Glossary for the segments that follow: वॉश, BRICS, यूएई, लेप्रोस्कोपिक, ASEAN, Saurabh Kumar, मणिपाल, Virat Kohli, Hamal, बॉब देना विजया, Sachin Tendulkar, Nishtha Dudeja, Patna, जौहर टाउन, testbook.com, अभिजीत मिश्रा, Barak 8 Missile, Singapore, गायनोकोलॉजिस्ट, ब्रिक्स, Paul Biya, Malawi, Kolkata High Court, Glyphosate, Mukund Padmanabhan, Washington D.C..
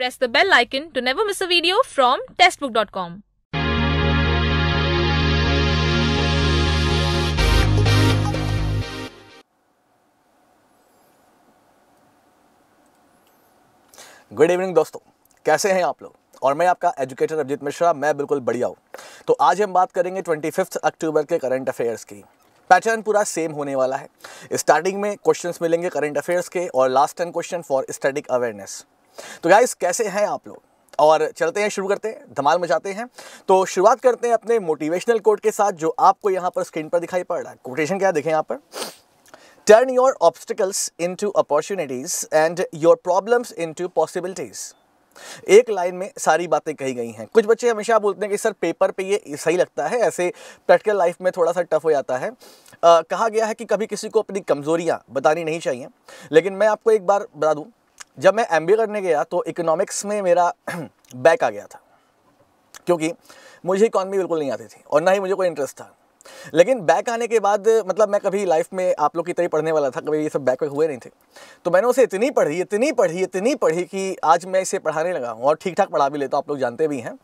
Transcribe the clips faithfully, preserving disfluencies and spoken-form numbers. Press the bell icon to never miss a video from testbook dot com. Good evening दोस्तों, कैसे हैं आप लोग? और मैं आपका एजुकेटर अभिजीत मिश्रा, मैं बिल्कुल बढ़िया हूँ। तो आज हम बात करेंगे ट्वेंटी फिफ्थ अक्टूबर के करंट अफेयर्स की। पैटर्न पूरा सेम होने वाला है। स्टार्टिंग में क्वेश्चंस मिलेंगे करंट अफेयर्स के और last ten question for static awareness. तो गाइस कैसे हैं आप लोग? और चलते हैं, शुरू करते हैं, धमाल मचाते हैं। तो शुरुआत करते हैं अपने मोटिवेशनल कोट के साथ जो आपको यहाँ पर स्क्रीन पर दिखाई पड़ रहा है। कोटेशन क्या देखें यहाँ पर, turn your obstacles into opportunities and your problems into possibilities. एक लाइन में सारी बातें कही गई हैं। कुछ बच्चे हमेशा बोलते हैं कि सर पेपर पे ये सही लगता है, ऐसे प्रैक्टिकल लाइफ में थोड़ा सा टफ हो जाता है। आ, कहा गया है कि कभी किसी को अपनी कमजोरियां बतानी नहीं चाहिए, लेकिन मैं आपको एक बार बता दूं, जब मैं एमबीए करने गया तो इकोनॉमिक्स में मेरा बैक आ गया था, क्योंकि मुझे इकॉनमी बिल्कुल नहीं आती थी और ना ही मुझे कोई इंटरेस्ट था। लेकिन बैक आने के बाद, मतलब मैं कभी लाइफ में आप लोग की तरह पढ़ने वाला था, कभी ये सब बैक हुए नहीं थे। तो मैंने उसे इतनी पढ़ी इतनी पढ़ी इतनी पढ़ी कि आज मैं इसे पढ़ाने लगा हूँ और ठीक ठाक पढ़ा भी लेता हूँ, आप लोग जानते भी हैं।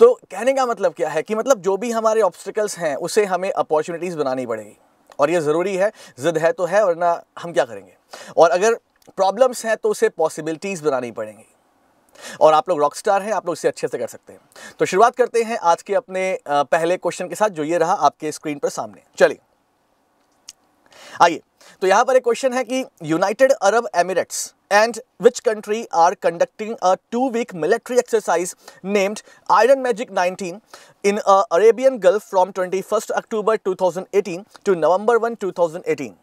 तो कहने का मतलब क्या है कि मतलब जो भी हमारे ऑब्स्टिकल्स हैं उसे हमें अपॉर्चुनिटीज़ बनानी पड़ेगी, और ये ज़रूरी है। जिद है तो है, वरना हम क्या करेंगे। और अगर प्रॉब्लम्स हैं तो उसे पॉसिबिलिटीज़ बनानी पड़ेंगी, और आप लोग रॉकस्टार हैं, आप लोग इसे अच्छे से कर सकते हैं। तो शुरुआत करते हैं आज के अपने पहले क्वेश्चन के साथ जो ये रहा आपके स्क्रीन पर सामने। चलिए आइए, तो यहाँ पर एक क्वेश्चन है कि United Arab Emirates and which country are conducting a two week military exercise named Iron Magic nineteen in Arabian Gulf from twenty first October two thousand eighteen to November one two thousand eighteen.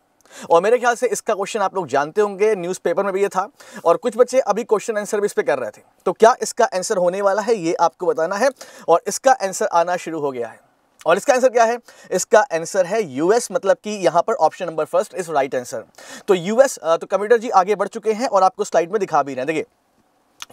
और मेरे ख्याल से इसका question आप लोग जानते होंगे, newspaper में भी ये था और कुछ बच्चे अभी क्वेश्चन आंसर भी इस पे कर रहे थे। तो क्या इसका आंसर होने वाला है ये आपको बताना है, और इसका आंसर आना शुरू हो गया है। और इसका आंसर क्या है? इसका आंसर है यूएस, मतलब कि यहाँ पर option number first is right answer. तो यूएस, तो कंप्यूटर जी आगे बढ़ चुके हैं और आपको स्लाइड में दिखा भी रहे हैं। देखिए,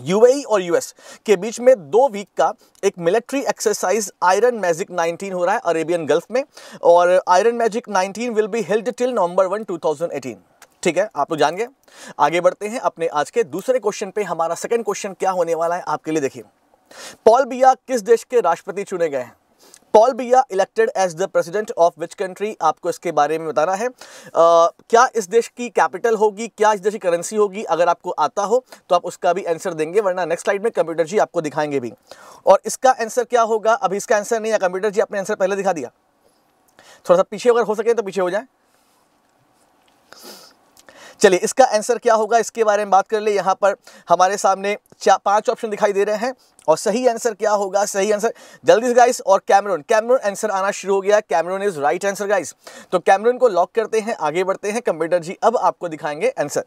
यूएई और यूएस के बीच में दो वीक का एक military exercise Iron Magic nineteen हो रहा है अरेबियन गल्फ में, और Iron Magic nineteen will be held till November one two thousand eighteen. ठीक है, आप लोग जान गए। आगे बढ़ते हैं अपने आज के दूसरे क्वेश्चन पे। हमारा सेकंड क्वेश्चन क्या होने वाला है आपके लिए, देखिए। पॉल बिया किस देश के राष्ट्रपति चुने गए हैं? Paul Biya elected as the president of which country? आपको इसके बारे में बताना है। आ, क्या इस देश की कैपिटल होगी, क्या इस देश की करेंसी होगी? अगर आपको आता हो तो आप उसका भी आंसर देंगे, वरना नेक्स्ट स्लाइड में कंप्यूटर जी आपको दिखाएंगे भी। और इसका आंसर क्या होगा? अभी इसका आंसर नहीं है, कंप्यूटर जी आपने आंसर पहले दिखा दिया। थोड़ा सा पीछे अगर हो सके तो पीछे हो जाए। चलिए, इसका आंसर क्या होगा इसके बारे में बात कर ले। यहाँ पर हमारे सामने पांच ऑप्शन दिखाई दे रहे हैं, और सही आंसर क्या होगा? सही आंसर जल्दी से गाइस, और कैमरून कैमरून आंसर आना शुरू हो गया। Cameroon is right answer guys. तो कैमरून को लॉक करते हैं, आगे बढ़ते हैं। कंप्यूटर जी अब आपको दिखाएंगे आंसर।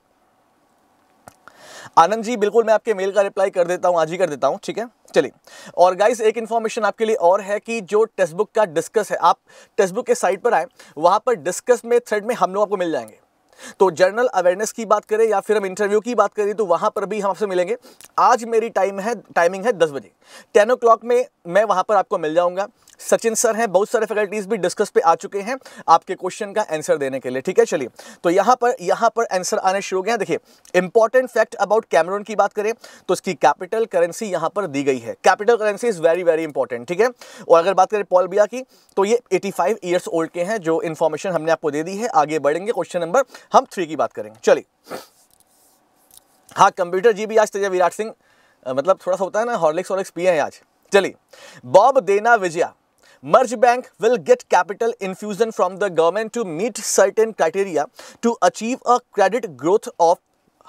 आनंद जी बिल्कुल, मैं आपके मेल का रिप्लाई कर देता हूँ, आज ही कर देता हूँ। ठीक है, चलिए। और गाइस एक इन्फॉर्मेशन आपके लिए और है कि जो टेक्स्ट बुक का डिस्कस है, आप टेक्स्ट बुक के साइट पर आए, वहाँ पर डिस्कस में थ्रेड में हम लोग आपको मिल जाएंगे। तो जनरल अवेयरनेस की बात करें या फिर हम इंटरव्यू की बात करें तो वहां पर भी हम आपसे मिलेंगे। आज मेरी टाइम है टाइमिंग है दस बजे, टेन ओ क्लॉक में मैं वहां पर आपको मिल जाऊंगा। सचिन सर हैं, बहुत सारे फैकल्टीज भी डिस्कस पे आ चुके हैं आपके क्वेश्चन का आंसर देने के लिए। ठीक है, चलिए। तो यहाँ पर यहाँ पर आंसर आने शुरू हो गए हैं। देखिए, इंपॉर्टेंट फैक्ट अबाउट कैमरून की बात करें तो इसकी कैपिटल करेंसी यहाँ पर दी गई है। Capital currency is very very important. ठीक है, और अगर बात करें पॉल बिया की तो ये एटी फाइव ईयर्स ओल्ड के हैं। जो इन्फॉर्मेशन हमने आपको दे दी है, आगे बढ़ेंगे क्वेश्चन नंबर हम थ्री की बात करेंगे। चलिए, हाँ कंप्यूटर जी भी आज तैयार, विराट सिंह मतलब थोड़ा सा होता है ना, हॉर्लिक्स हॉर्लिक्स पिए हैं आज। चलिए, बॉब देना विजया, merge bank will get capital infusion from the government to meet certain criteria to achieve a credit growth of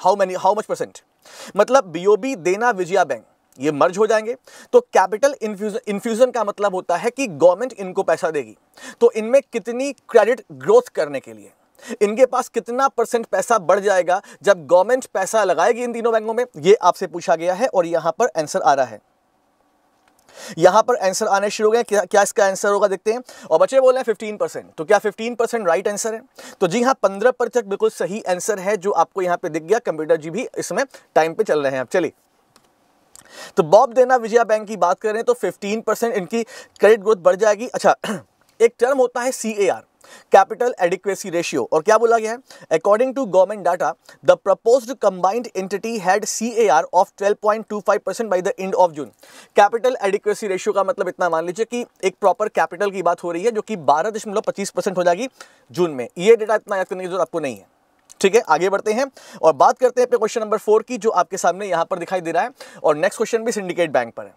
how many how much percent. मतलब बीओबी देना विजया बैंक ये मर्ज हो जाएंगे तो कैपिटल इन्फ्यूजन, इन्फ्यूजन का मतलब होता है कि गवर्नमेंट इनको पैसा देगी। तो इनमें कितनी क्रेडिट ग्रोथ करने के लिए इनके पास कितना परसेंट पैसा बढ़ जाएगा जब गवर्नमेंट पैसा लगाएगी इन तीनों बैंकों में, ये आपसे पूछा गया है। और यहां पर आंसर आ रहा है, यहां पर आंसर आने शुरू हो गए। क्या, क्या इसका आंसर होगा देखते हैं। और बच्चे बोल रहे हैं पंद्रह परसेंट, तो क्या पंद्रह परसेंट राइट आंसर है? तो जी हाँ, पंद्रह परसेंट बिल्कुल सही आंसर है जो आपको यहां पे दिख गया। कंप्यूटर जी भी इसमें टाइम पे चल रहे हैं आप। चलिए, तो बॉब देना विजया बैंक की बात करें तो फिफ्टीन परसेंट इनकी क्रेडिट ग्रोथ बढ़ जाएगी। अच्छा, एक टर्म होता है C A R, capital adequacy ratio, और क्या बोला गया है, according to government data the proposed combined entity had CAR of twelve point two five percent by the end of June. Capital adequacy ratio का मतलब इतना मान लीजिए कि एक प्रॉपर कैपिटल की बात हो रही है जो कि बारह दशमलव पच्चीस परसेंट हो जाएगी जून में। ये डाटा इतना याद करने की जरूरत आपको नहीं है, ठीक है। आगे बढ़ते हैं और बात करते हैं क्वेश्चन नंबर फोर की, जो आपके सामने यहाँ पर दिखाई दे रहा है, और नेक्स्ट क्वेश्चन भी सिंडिकेट बैंक पर है।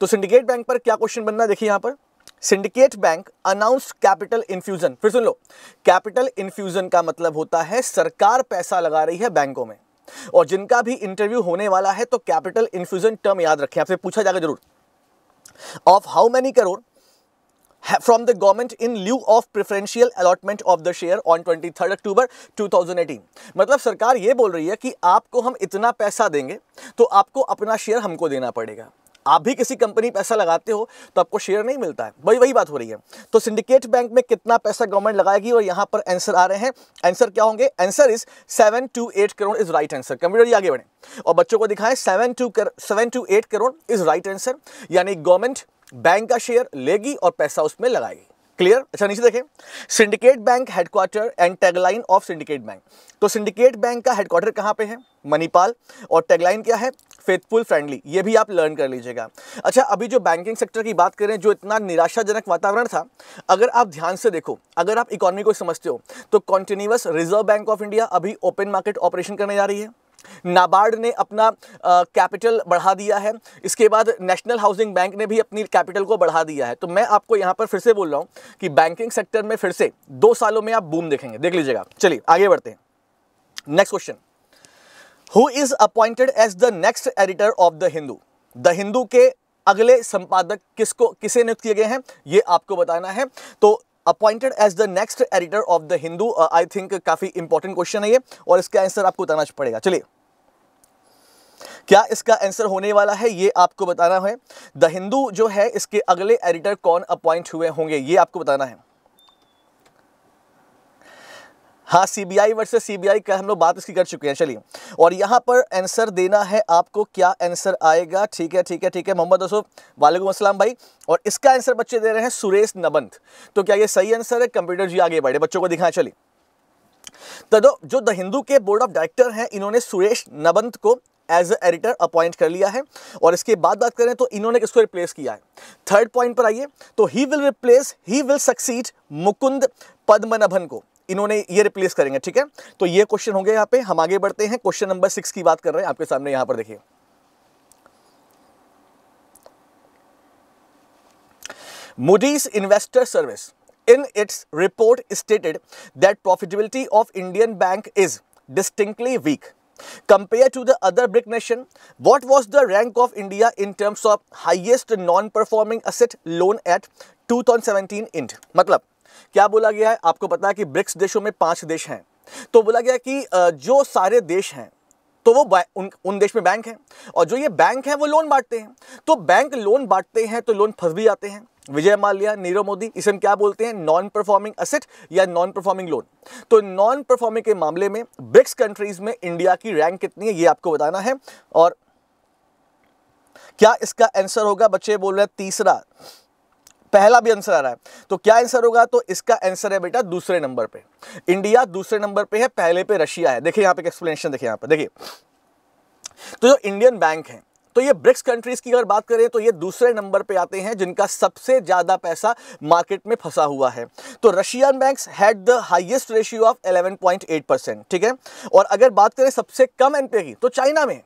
तो सिंडिकेट बैंक पर क्या क्वेश्चन बनना है, देखिए यहाँ पर syndicate bank announced capital infusion. फिर सुन लो, कैपिटल इन्फ्यूजन का मतलब होता है सरकार पैसा लगा रही है बैंकों में, और जिनका भी इंटरव्यू होने वाला है तो कैपिटल इन्फ्यूजन टर्म याद रखें, आपसे पूछा जाएगा जरूर। Of how many crore from the government in lieu of preferential allotment of the share on twenty third October two thousand eighteen. मतलब सरकार ये बोल रही है कि आपको हम इतना पैसा देंगे तो आपको अपना शेयर हमको देना पड़ेगा। आप भी किसी कंपनी पैसा लगाते हो तो आपको शेयर नहीं मिलता है, वही वही बात हो रही है। तो सिंडिकेट बैंक में कितना पैसा गवर्नमेंट लगाएगी, और यहाँ पर आंसर आ रहे हैं, आंसर क्या होंगे, answer is seven two eight crore is right answer. Computer आगे बढ़े और बच्चों को दिखाएं, seven two seven two eight crore is right answer, यानी गवर्नमेंट बैंक का शेयर लेगी और पैसा उसमें लगाएगी। क्लियर। अच्छा नीचे देखें, syndicate bank headquarter and tagline of syndicate bank. तो सिंडिकेट बैंक का हेडक्वार्टर कहाँ पे है, मणिपाल, और टैगलाइन क्या है, फेथफुल फ्रेंडली। ये भी आप लर्न कर लीजिएगा। अच्छा, अभी जो बैंकिंग सेक्टर की बात करें, जो इतना निराशाजनक वातावरण था, अगर आप ध्यान से देखो, अगर आप इकोनॉमी को समझते हो तो continuous reserve bank of India अभी ओपन मार्केट ऑपरेशन करने जा रही है, नाबार्ड ने अपना कैपिटल बढ़ा दिया है, इसके बाद नेशनल हाउसिंग बैंक ने भी अपनी कैपिटल को बढ़ा दिया है। तो मैं आपको यहाँ पर फिर से बोल रहा हूँ कि बैंकिंग सेक्टर में फिर से दो सालों में आप बूम देखेंगे, देख लीजिएगा। चलिए आगे बढ़ते हैं, next question, who is appointed as the next editor of the Hindu. The Hindu के अगले संपादक किसको, किसे नियुक्त किए गए हैं, ये आपको बताना है। तो appointed as the next editor of the Hindu, I think काफी इंपॉर्टेंट क्वेश्चन है ये, और इसका आंसर आपको बताना पड़ेगा। चलिए, क्या इसका आंसर होने वाला है ये आपको बताना है। द हिंदू जो है, इसके अगले एडिटर कौन अपॉइंट हुए होंगे, ये आपको बताना है। हाँ, सीबीआई वर्सेस सीबीआई का हम लोग बात इसकी कर चुके हैं। चलिए, और यहाँ पर आंसर देना है आपको, क्या आंसर आएगा, ठीक है ठीक है ठीक है। मोहम्मद यूसुफ, वालेकुम अस्सलाम भाई, और इसका आंसर बच्चे दे रहे हैं सुरेश नबंथ। तो क्या ये सही आंसर है, कंप्यूटर जी आगे बढ़े, बच्चों को दिखाएं। चलिए, तो जो द हिंदू के बोर्ड ऑफ डायरेक्टर हैं, इन्होंने सुरेश नबंथ को एज अ एडिटर अपॉइंट कर लिया है, और इसके बाद बात करें तो इन्होंने किसको रिप्लेस किया है। थर्ड पॉइंट पर आइए, तो he will replace, he will succeed Mukund Padmanabhan को, इन्होंने ये रिप्लेस करेंगे, ठीक है। तो ये क्वेश्चन होंगे यहाँ पे। हम आगे बढ़ते हैं, क्वेश्चन नंबर सिक्स की बात कर रहे हैं, आपके सामने यहाँ पर देखिए। Moody's investor service in its report stated that profitability of Indian bank is distinctly weak compared to the other BRICS nation. What was the rank of India in terms of highest non-performing asset loan at two thousand seventeen end? मतलब क्या बोला गया है, आपको पता है कि ब्रिक्स देशों में पांच देश हैं, तो बोला गया कि जो सारे देश हैं तो वो उन, उन देश में बैंक हैं, और जो ये बैंक हैं वो लोन बांटते हैं। तो बैंक लोन बांटते हैं तो लोन फंस भी जाते हैं। विजय माल्या, नीरव मोदी, इसे हम क्या बोलते हैं, नॉन परफॉर्मिंग एसेट या नॉन परफॉर्मिंग लोन। तो नॉन परफॉर्मिंग के मामले में ब्रिक्स कंट्रीज में इंडिया की रैंक कितनी है, ये आपको बताना है। और क्या इसका आंसर होगा, बच्चे बोल रहे हैं तीसरा, पहला भी आंसर आ रहा है, तो क्या आंसर होगा, तो इसका आंसर है बेटा दूसरे नंबर पे, इंडिया दूसरे नंबर पे है, पहले पे रशिया है। देखिए यहाँ पे एक्सप्लेनेशन, देखिए यहाँ पर देखिए, तो जो इंडियन बैंक है, तो ये ब्रिक्स कंट्रीज की अगर बात करें तो ये दूसरे नंबर पे आते हैं जिनका सबसे ज्यादा पैसा मार्केट में फंसा हुआ है। तो Russian banks had the highest ratio of eleven point eight percent, ठीक है। और अगर बात करें सबसे कम एनपीए की तो चाइना में,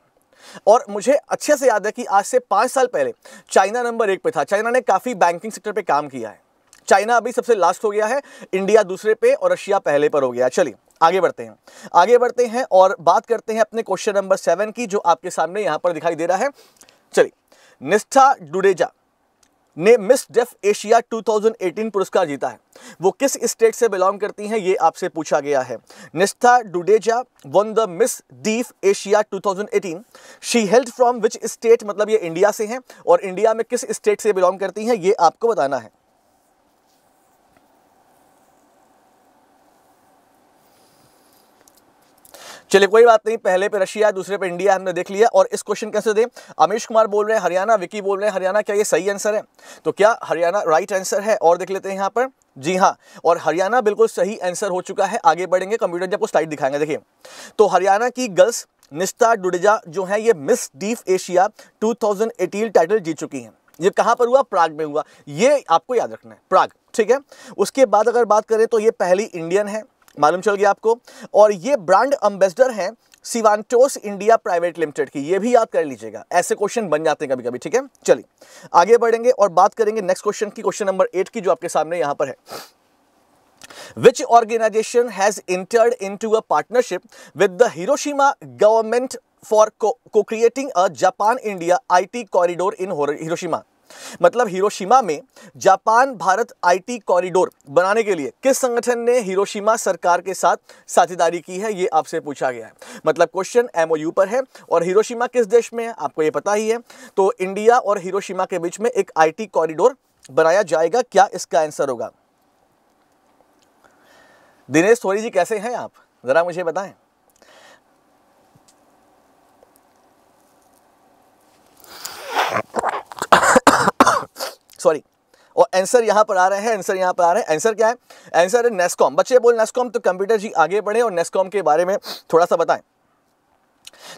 और मुझे अच्छे से याद है कि आज से पाँच साल पहले चाइना नंबर एक पे था। चाइना ने काफ़ी बैंकिंग सेक्टर पर काम किया है। चाइना अभी सबसे लास्ट हो गया है, इंडिया दूसरे पे और रशिया पहले पर हो गया है। चलिए आगे बढ़ते हैं, आगे बढ़ते हैं और बात करते हैं अपने क्वेश्चन नंबर सेवन की, जो आपके सामने यहाँ पर दिखाई दे रहा है। चलिए, निष्ठा डुडेजा ने Miss def Asia two thousand eighteen पुरस्कार जीता है, वो किस स्टेट से बिलोंग करती हैं, ये आपसे पूछा गया है। Nishtha Dudeja won the miss def Asia two thousand eighteen, she held from which state, मतलब ये इंडिया से हैं और इंडिया में किस स्टेट से बिलोंग करती हैं, ये आपको बताना है। चलिए कोई बात नहीं, पहले पे रशिया, दूसरे पे इंडिया, हमने देख लिया। और इस क्वेश्चन कैसे दें, अमीश कुमार बोल रहे हैं हरियाणा, विकी बोल रहे हैं हरियाणा, क्या ये सही आंसर है, तो क्या हरियाणा राइट आंसर है। और देख लेते हैं यहाँ पर जी हाँ, और हरियाणा बिल्कुल सही आंसर हो चुका है। आगे बढ़ेंगे, कंप्यूटर जी आपको स्लाइड दिखाएंगे। देखिए तो हरियाणा की गर्ल्स निष्ठा डुडेजा जो है ये मिस डीफ एशिया दो हज़ार अठारह टाइटल जीत चुकी हैं। ये कहाँ पर हुआ? प्राग में हुआ, ये आपको याद रखना है, प्राग, ठीक है। उसके बाद अगर बात करें तो ये पहली इंडियन है, मालूम चल गया आपको, और ये ब्रांड एम्बेसडर हैं सिवांटोस इंडिया प्राइवेट लिमिटेड की। ये भी याद कर लीजिएगा, ऐसे क्वेश्चन बन जाते हैं कभी कभी, ठीक है। चलिए आगे बढ़ेंगे और बात करेंगे नेक्स्ट क्वेश्चन की, क्वेश्चन नंबर एट की जो आपके सामने यहाँ पर है। Which organization has entered into a partnership with the Hiroshima government for co-creating a Japan-India I T corridor in Hiroshima? मतलब हिरोशिमा में जापान भारत आईटी कॉरिडोर बनाने के लिए किस संगठन ने हिरोशिमा सरकार के साथ साझेदारी की है, ये आपसे पूछा गया है। मतलब क्वेश्चन एमओयू पर है, और हिरोशिमा किस देश में है आपको ये पता ही है। तो इंडिया और हिरोशिमा के बीच में एक आईटी कॉरिडोर बनाया जाएगा। क्या इसका आंसर होगा? दिनेश थोरी जी कैसे हैं आप, जरा मुझे बताएं। सॉरी, और आंसर यहाँ पर आ रहे हैं, आंसर यहाँ पर आ रहे हैं। आंसर क्या है? आंसर है नेस्कॉम। बच्चे बोल नेस्कॉम, तो कंप्यूटर जी आगे बढ़े और नेस्कॉम के बारे में थोड़ा सा बताएं।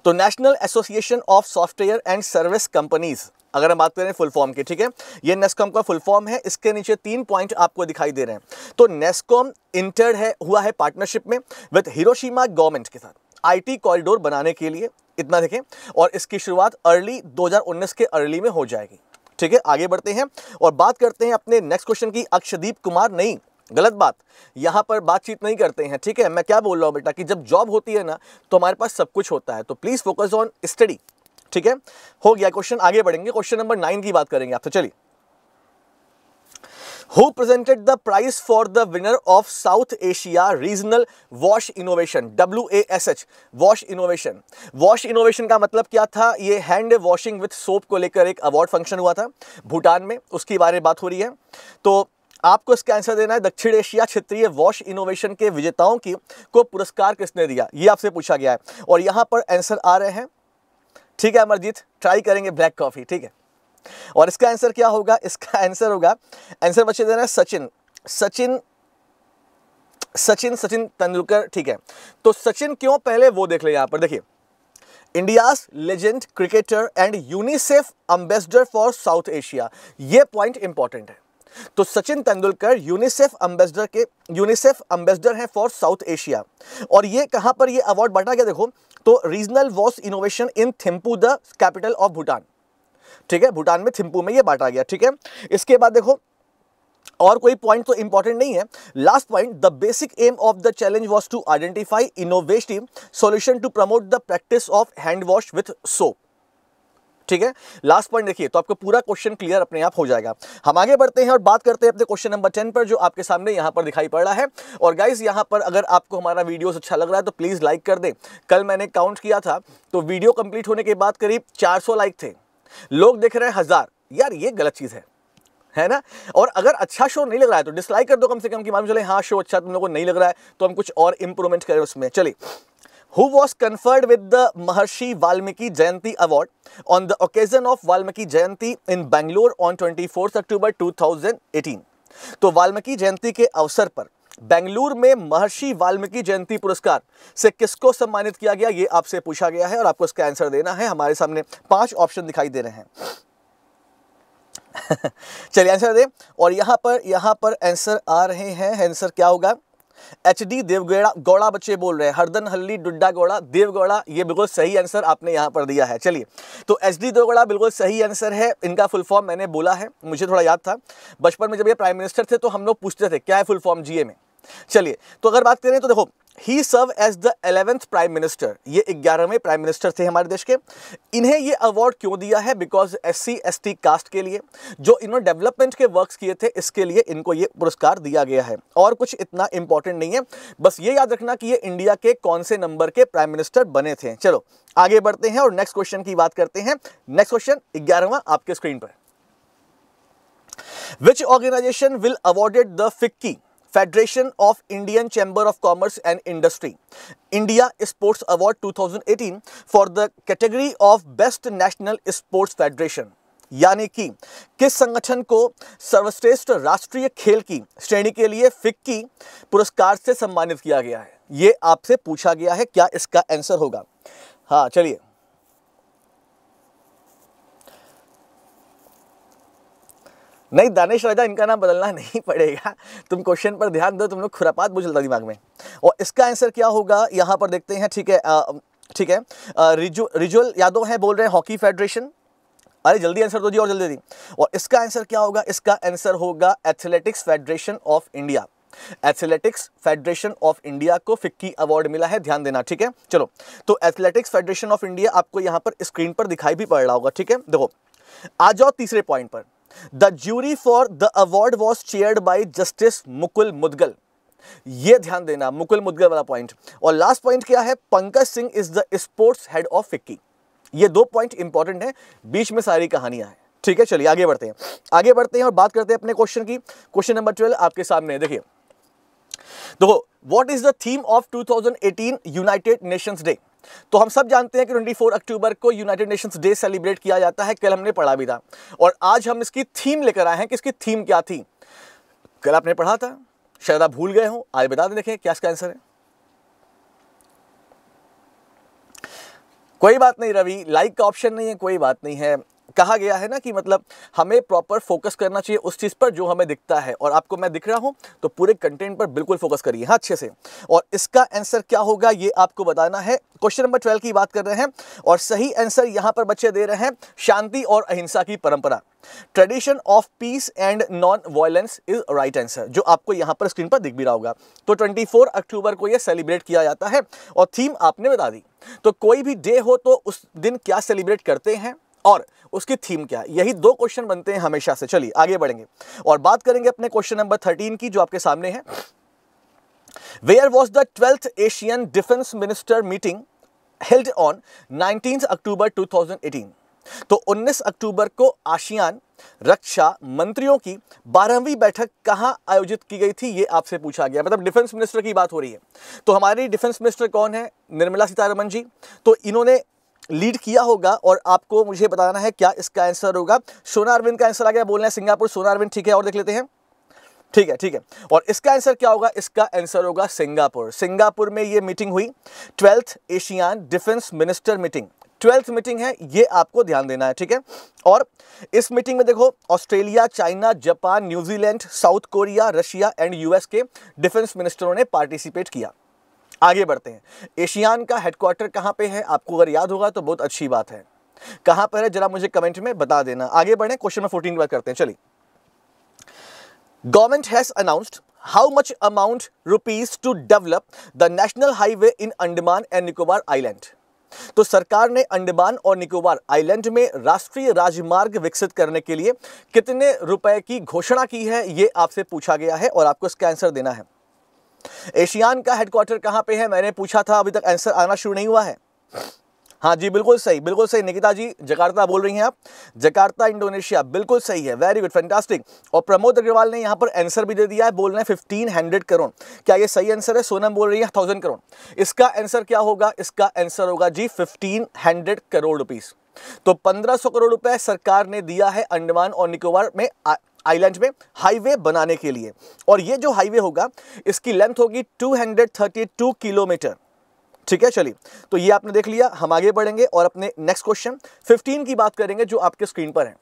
तो national association of software and service companies, अगर हम बात करें फुल फॉर्म की, ठीक है, ये नेस्कॉम का फुल फॉर्म है। इसके नीचे तीन पॉइंट आपको दिखाई दे रहे हैं। तो नेस्कॉम इंटर्ड है, हुआ है पार्टनरशिप में विद हिरोशिमा गवर्नमेंट के साथ आईटी कॉरिडोर बनाने के लिए, इतना देखें। और इसकी शुरुआत अर्ली दो हज़ार उन्नीस के अर्ली में हो जाएगी, ठीक है। आगे बढ़ते हैं और बात करते हैं अपने नेक्स्ट क्वेश्चन की। अक्षदीप कुमार, नहीं गलत बात, यहाँ पर बातचीत नहीं करते हैं, ठीक है। मैं क्या बोल रहा हूँ बेटा कि जब जॉब होती है ना तो हमारे पास सब कुछ होता है, तो प्लीज़ फोकस ऑन स्टडी, ठीक है। हो गया क्वेश्चन, आगे बढ़ेंगे, क्वेश्चन नंबर नाइन की बात करेंगे आपसे। चलिए, who presented the prize for the winner of south Asia regional वॉश innovation, W A S H, वॉश innovation. वॉश इनोवेशन का मतलब क्या था? ये हैंड वॉशिंग विथ सोप को लेकर एक अवार्ड फंक्शन हुआ था भूटान में, उसकी बारे में बात हो रही है। तो आपको इसका आंसर देना है। दक्षिण एशिया क्षेत्रीय वॉश इनोवेशन के विजेताओं की को पुरस्कार किसने दिया, ये आपसे पूछा गया है, और यहाँ पर आंसर आ रहे हैं, ठीक है। अमरजीत ट्राई करेंगे ब्लैक कॉफी, ठीक है। और इसका आंसर क्या होगा? इसका आंसर होगा, आंसर बच्चे देना है सचिन, सचिन सचिन सचिन तेंदुलकर, ठीक है। तो सचिन क्यों, पहले वो देख ले। यहाँ पर देखिए, India's legend cricketer and UNICEF ambassador for south Asia, ये पॉइंट इंपॉर्टेंट है। तो सचिन तेंदुलकर यूनिसेफ एम्बेसडर के, यूनिसेफ एम्बेसडर हैं फॉर साउथ एशिया। और ये कहाँ पर ये अवार्ड बांटा गया देखो, तो रीजनल वॉश innovation in Thimphu, the capital of Bhutan, ठीक है। भूटान में थिम्पू में ये बांटा गया, ठीक है। इसके बाद देखो, और कोई पॉइंट तो इंपॉर्टेंट नहीं है। Last point, the basic aim of the challenge was to identify innovative solution to promote the practice of hand वॉश with soap, ठीक है। लास्ट पॉइंट देखिए, तो आपको पूरा क्वेश्चन क्लियर अपने आप हो जाएगा। हम आगे बढ़ते हैं और बात करते हैं अपने क्वेश्चन नंबर टेन पर जो आपके सामने यहाँ पर दिखाई पड़ रहा है। और गाइज यहाँ पर अगर आपको हमारा वीडियोस अच्छा लग रहा है तो प्लीज़ लाइक कर दें। कल मैंने काउंट किया था तो वीडियो कंप्लीट होने के बाद करीब चार सौ लाइक थे, लोग देख रहे हैं हज़ार, यार ये गलत चीज़ है, है ना। और अगर अच्छा शो नहीं लग रहा है तो डिसलाइक कर दो कम से कम, कि मालूम चले हाँ शो अच्छा तुम लोगों को नहीं लग रहा है, तो हम कुछ और इम्प्रूवमेंट करें उसमें। चलिए, Who was conferred with the Maharishi Valmiki Jayanti Award on the occasion of Valmiki Jayanti in Bangalore on चौबीस अक्टूबर दो हज़ार अठारह? तो वाल्मीकि जयंती के अवसर पर बेंगलुरु में महर्षि वाल्मीकि जयंती पुरस्कार से किसको सम्मानित किया गया, ये आपसे पूछा गया है, और आपको इसका आंसर देना है। हमारे सामने पांच ऑप्शन दिखाई दे रहे हैं। चलिए आंसर दें, और यहाँ पर यहाँ पर आंसर आ रहे हैं, आंसर क्या होगा? एच डी देव गौड़ा, गौड़ा बच्चे बोल रहे हैं, हरदन हल्ली डुड्डा गौड़ा, देव गौड़ा, ये बिल्कुल सही आंसर आपने यहाँ पर दिया है। चलिए, तो एच डी देव गौड़ा बिल्कुल सही आंसर है। इनका फुल फॉर्म मैंने बोला है, मुझे थोड़ा याद था, बचपन में जब ये प्राइम मिनिस्टर थे तो हम लोग पूछते थे क्या है फुल फॉर्म जीए में। चलिए, तो अगर बात करें तो देखो, he serve as the eleventh prime minister, ये ग्यारहवें प्राइम मिनिस्टर थे हमारे देश के। इन्हें ये अवार्ड क्यों दिया है? Because S C S T caste के लिए जो इन्होंने डेवलपमेंट के वर्क्स किए थे, इसके लिए इनको ये पुरस्कार दिया गया है। और कुछ इतना इंपॉर्टेंट नहीं है, बस ये याद रखना कि ये इंडिया के कौन से नंबर के प्राइम मिनिस्टर बने थे। चलो आगे बढ़ते हैं और नेक्स्ट क्वेश्चन की बात करते हैं। नेक्स्ट क्वेश्चन ग्यारहवां आपके स्क्रीन पर, which organisation will awarded the FICCI Federation of Indian chamber of commerce and industry India sports award दो हज़ार अठारह for the category of best national sports federation? यानी कि किस संगठन को सर्वश्रेष्ठ राष्ट्रीय खेल की श्रेणी के लिए फिक्की पुरस्कार से सम्मानित किया गया है। ये आपसे पूछा गया है, क्या इसका आंसर होगा? हाँ चलिए, नहीं दानिश राजा, इनका नाम बदलना नहीं पड़ेगा, तुम क्वेश्चन पर ध्यान दो, तुम लोग खुरापात मुझे चलता दिमाग में। और इसका आंसर क्या होगा यहाँ पर देखते हैं। ठीक है आ, ठीक है आ, रिजु रिजुअल यादव हैं, बोल रहे हैं हॉकी फेडरेशन। अरे जल्दी आंसर दो जी, और जल्दी दी। और इसका आंसर क्या होगा? इसका आंसर होगा athletics federation of India. Athletics federation of India को फिक्की अवार्ड मिला है, ध्यान देना। ठीक है चलो, तो एथलेटिक्स फेडरेशन ऑफ इंडिया आपको यहाँ पर स्क्रीन पर दिखाई भी पड़ रहा होगा। ठीक है देखो, आ जाओ तीसरे पॉइंट पर। The jury for the award was chaired by Justice Mukul Mudgal. ये ध्यान देना, मुकुल मुदगल वाला पॉइंट। और लास्ट पॉइंट क्या है? Pankaj Singh is the sports head of FICCI. ये दो पॉइंट इंपॉर्टेंट है, बीच में सारी कहानियां हैं। ठीक है चलिए आगे बढ़ते हैं, आगे बढ़ते हैं और बात करते हैं अपने क्वेश्चन की। क्वेश्चन नंबर ट्वेल्व आपके सामने है, देखिए देखो, what is the theme of two thousand eighteen United Nations day? तो हम सब जानते हैं कि चौबीस अक्टूबर को यूनाइटेड नेशंस डे सेलिब्रेट किया जाता है, कल हमने पढ़ा भी था। और आज हम इसकी थीम लेकर आए हैं कि इसकी थीम क्या थी। कल आपने पढ़ा था, शायद आप भूल गए हो, आज बता दें, देखें क्या इसका आंसर है। कोई बात नहीं रवि, लाइक का ऑप्शन नहीं है, कोई बात नहीं है। कहा गया है ना कि मतलब हमें प्रॉपर फोकस करना चाहिए उस चीज़ पर जो हमें दिखता है, और आपको मैं दिख रहा हूँ तो पूरे कंटेंट पर बिल्कुल फोकस करिए हाँ अच्छे से। और इसका आंसर क्या होगा ये आपको बताना है। क्वेश्चन नंबर ट्वेल्व की बात कर रहे हैं और सही आंसर यहाँ पर बच्चे दे रहे हैं, शांति और अहिंसा की परंपरा। Tradition of peace and non violence is right answer, जो आपको यहाँ पर स्क्रीन पर दिख भी रहा होगा। तो चौबीस अक्टूबर को यह सेलिब्रेट किया जाता है और थीम आपने बता दी। तो कोई भी डे हो तो उस दिन क्या सेलिब्रेट करते हैं और उसकी थीम क्या, यही दो क्वेश्चन बनते हैं हमेशा से। चलिए आगे बढ़ेंगे और बात करेंगे अपने क्वेश्चन नंबर थर्टीन की, जो आपके सामने है। Where was the twelfth Asian defence minister meeting held on nineteen October two thousand eighteen? तो उन्नीस अक्टूबर को आसियान रक्षा मंत्रियों की बारहवीं बैठक कहाँ आयोजित की गई थी, ये आपसे पूछा गया। मतलब डिफेंस मिनिस्टर की बात हो रही है, तो हमारी डिफेंस मिनिस्टर कौन है? निर्मला सीतारमण जी। तो इन्होंने लीड किया होगा और आपको मुझे बताना है क्या इसका आंसर होगा। सोना अरविंद का आंसर आ गया, बोल रहे हैं सिंगापुर, सोना अरविंद। ठीक है और देख लेते हैं, ठीक है ठीक है। और इसका आंसर क्या होगा? इसका आंसर होगा सिंगापुर। सिंगापुर में ये मीटिंग हुई, twelfth Asian defence minister meeting, twelfth meeting है, ये आपको ध्यान देना है। ठीक है, और इस मीटिंग में देखो Australia, China, Japan, New Zealand, South Korea, Russia and US के डिफेंस मिनिस्टरों ने पार्टिसिपेट किया। आगे बढ़ते हैं, एशियान का हेडक्वार्टर कहाँ पे है? आपको अगर याद होगा तो बहुत अच्छी बात है, कहाँ पर है जरा मुझे कमेंट में बता देना। आगे बढ़े, क्वेश्चन नंबर फोर्टीन बात करते हैं, चलिए। Government has announced how much amount rupees to develop the national highway in Andaman and Nicobar island. तो सरकार ने अंडमान और निकोबार आइलैंड में राष्ट्रीय राजमार्ग विकसित करने के लिए कितने रुपए की घोषणा की है, ये आपसे पूछा गया है और आपको इसका आंसर देना है। एशियान का हेडक्वार्टर कहाँ पे है, मैंने पूछा था, अभी तक आंसर आना शुरू नहीं हुआ है। हाँ जी बिल्कुल सही, बिल्कुल सही निकिता जी, जकार्ता बोल रही हैं आप, जकार्ता इंडोनेशिया, बिल्कुल सही है, वेरी गुड, फैंटास्टिक। और प्रमोद अग्रवाल ने यहाँ पर आंसर भी दे दिया है, बोल रहे हैं फिफ्टीन हंड्रेड करोड़। क्या ये सही आंसर है? सोनम बोल रही है थाउजेंड करोड़। इसका आंसर क्या होगा? इसका आंसर होगा जी फिफ्टीन हंड्रेड करोड़ रुपीज। तो पंद्रह सौ करोड़ रुपए सरकार ने दिया है अंडमान और निकोबार में आइलैंड में हाईवे बनाने के लिए। और ये जो हाईवे होगा इसकी लेंथ होगी दो सौ बत्तीस किलोमीटर। ठीक है चलिए, तो ये आपने देख लिया, हम आगे बढ़ेंगे और अपने नेक्स्ट क्वेश्चन फिफ्टीन की बात करेंगे जो आपके स्क्रीन पर है।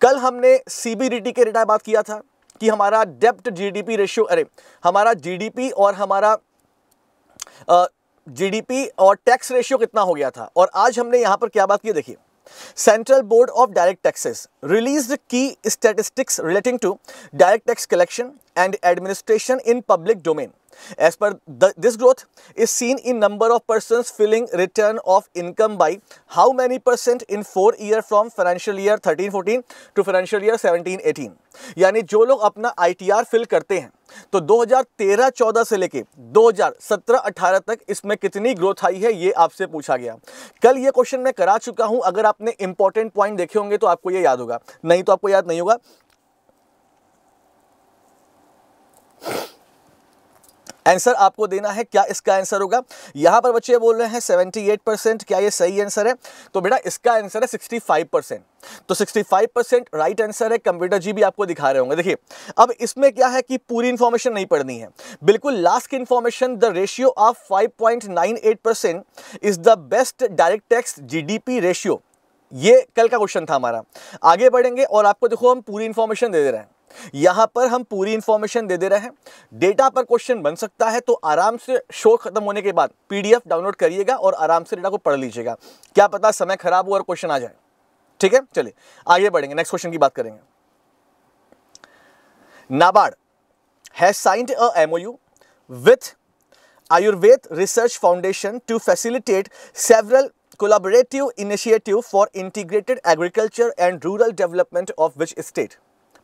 कल हमने सीबीडीटी के डेटा बात किया था कि हमारा डेप्ट जीडीपी रेशियो, अरे हमारा जीडीपी और हमारा जीडीपी और टैक्स रेशियो कितना हो गया था। और आज हमने यहाँ पर क्या बात की, देखिए, central board of direct taxes released की statistics relating to direct tax collection and administration in public domain. As per this growth is seen in number of persons filling return of income by how many percent in four year from financial year thirteen fourteen to financial year seventeen eighteen. यानी जो लोग अपना I T R fill करते हैं तो दो हज़ार तेरह चौदह से लेके दो हज़ार सत्रह अठारह तक इसमें कितनी ग्रोथ आई है, ये आपसे पूछा गया। कल ये क्वेश्चन मैं करा चुका हूं, अगर आपने इंपॉर्टेंट पॉइंट देखे होंगे तो आपको ये याद होगा, नहीं तो आपको याद नहीं होगा। आंसर आपको देना है, क्या इसका आंसर होगा। यहाँ पर बच्चे बोल रहे हैं अठहत्तर परसेंट, क्या ये सही आंसर है? तो बेटा इसका आंसर है पैंसठ परसेंट, तो पैंसठ परसेंट राइट आंसर है। कंप्यूटर जी भी आपको दिखा रहे होंगे। देखिए अब इसमें क्या है कि पूरी इंफॉर्मेशन नहीं पढ़नी है, बिल्कुल लास्ट की information. The ratio of five point nine eight percent is the best direct tax GDP ratio, ये कल का क्वेश्चन था हमारा। आगे बढ़ेंगे और आपको देखो हम पूरी इंफॉर्मेशन दे दे रहे हैं, यहाँ पर हम पूरी इंफॉर्मेशन दे दे रहे हैं। डेटा पर क्वेश्चन बन सकता है, तो आराम से शो खत्म होने के बाद पीडीएफ डाउनलोड करिएगा और आराम से डेटा को पढ़ लीजिएगा, क्या पता समय खराब हो और क्वेश्चन आ जाए। ठीक है, चलिए आगे बढ़ेंगे, नेक्स्ट क्वेश्चन की बात करेंगे। NABARD has signed a MOU with Ayurveda research foundation to facilitate several collaborative initiative for integrated agriculture and rural development of which state?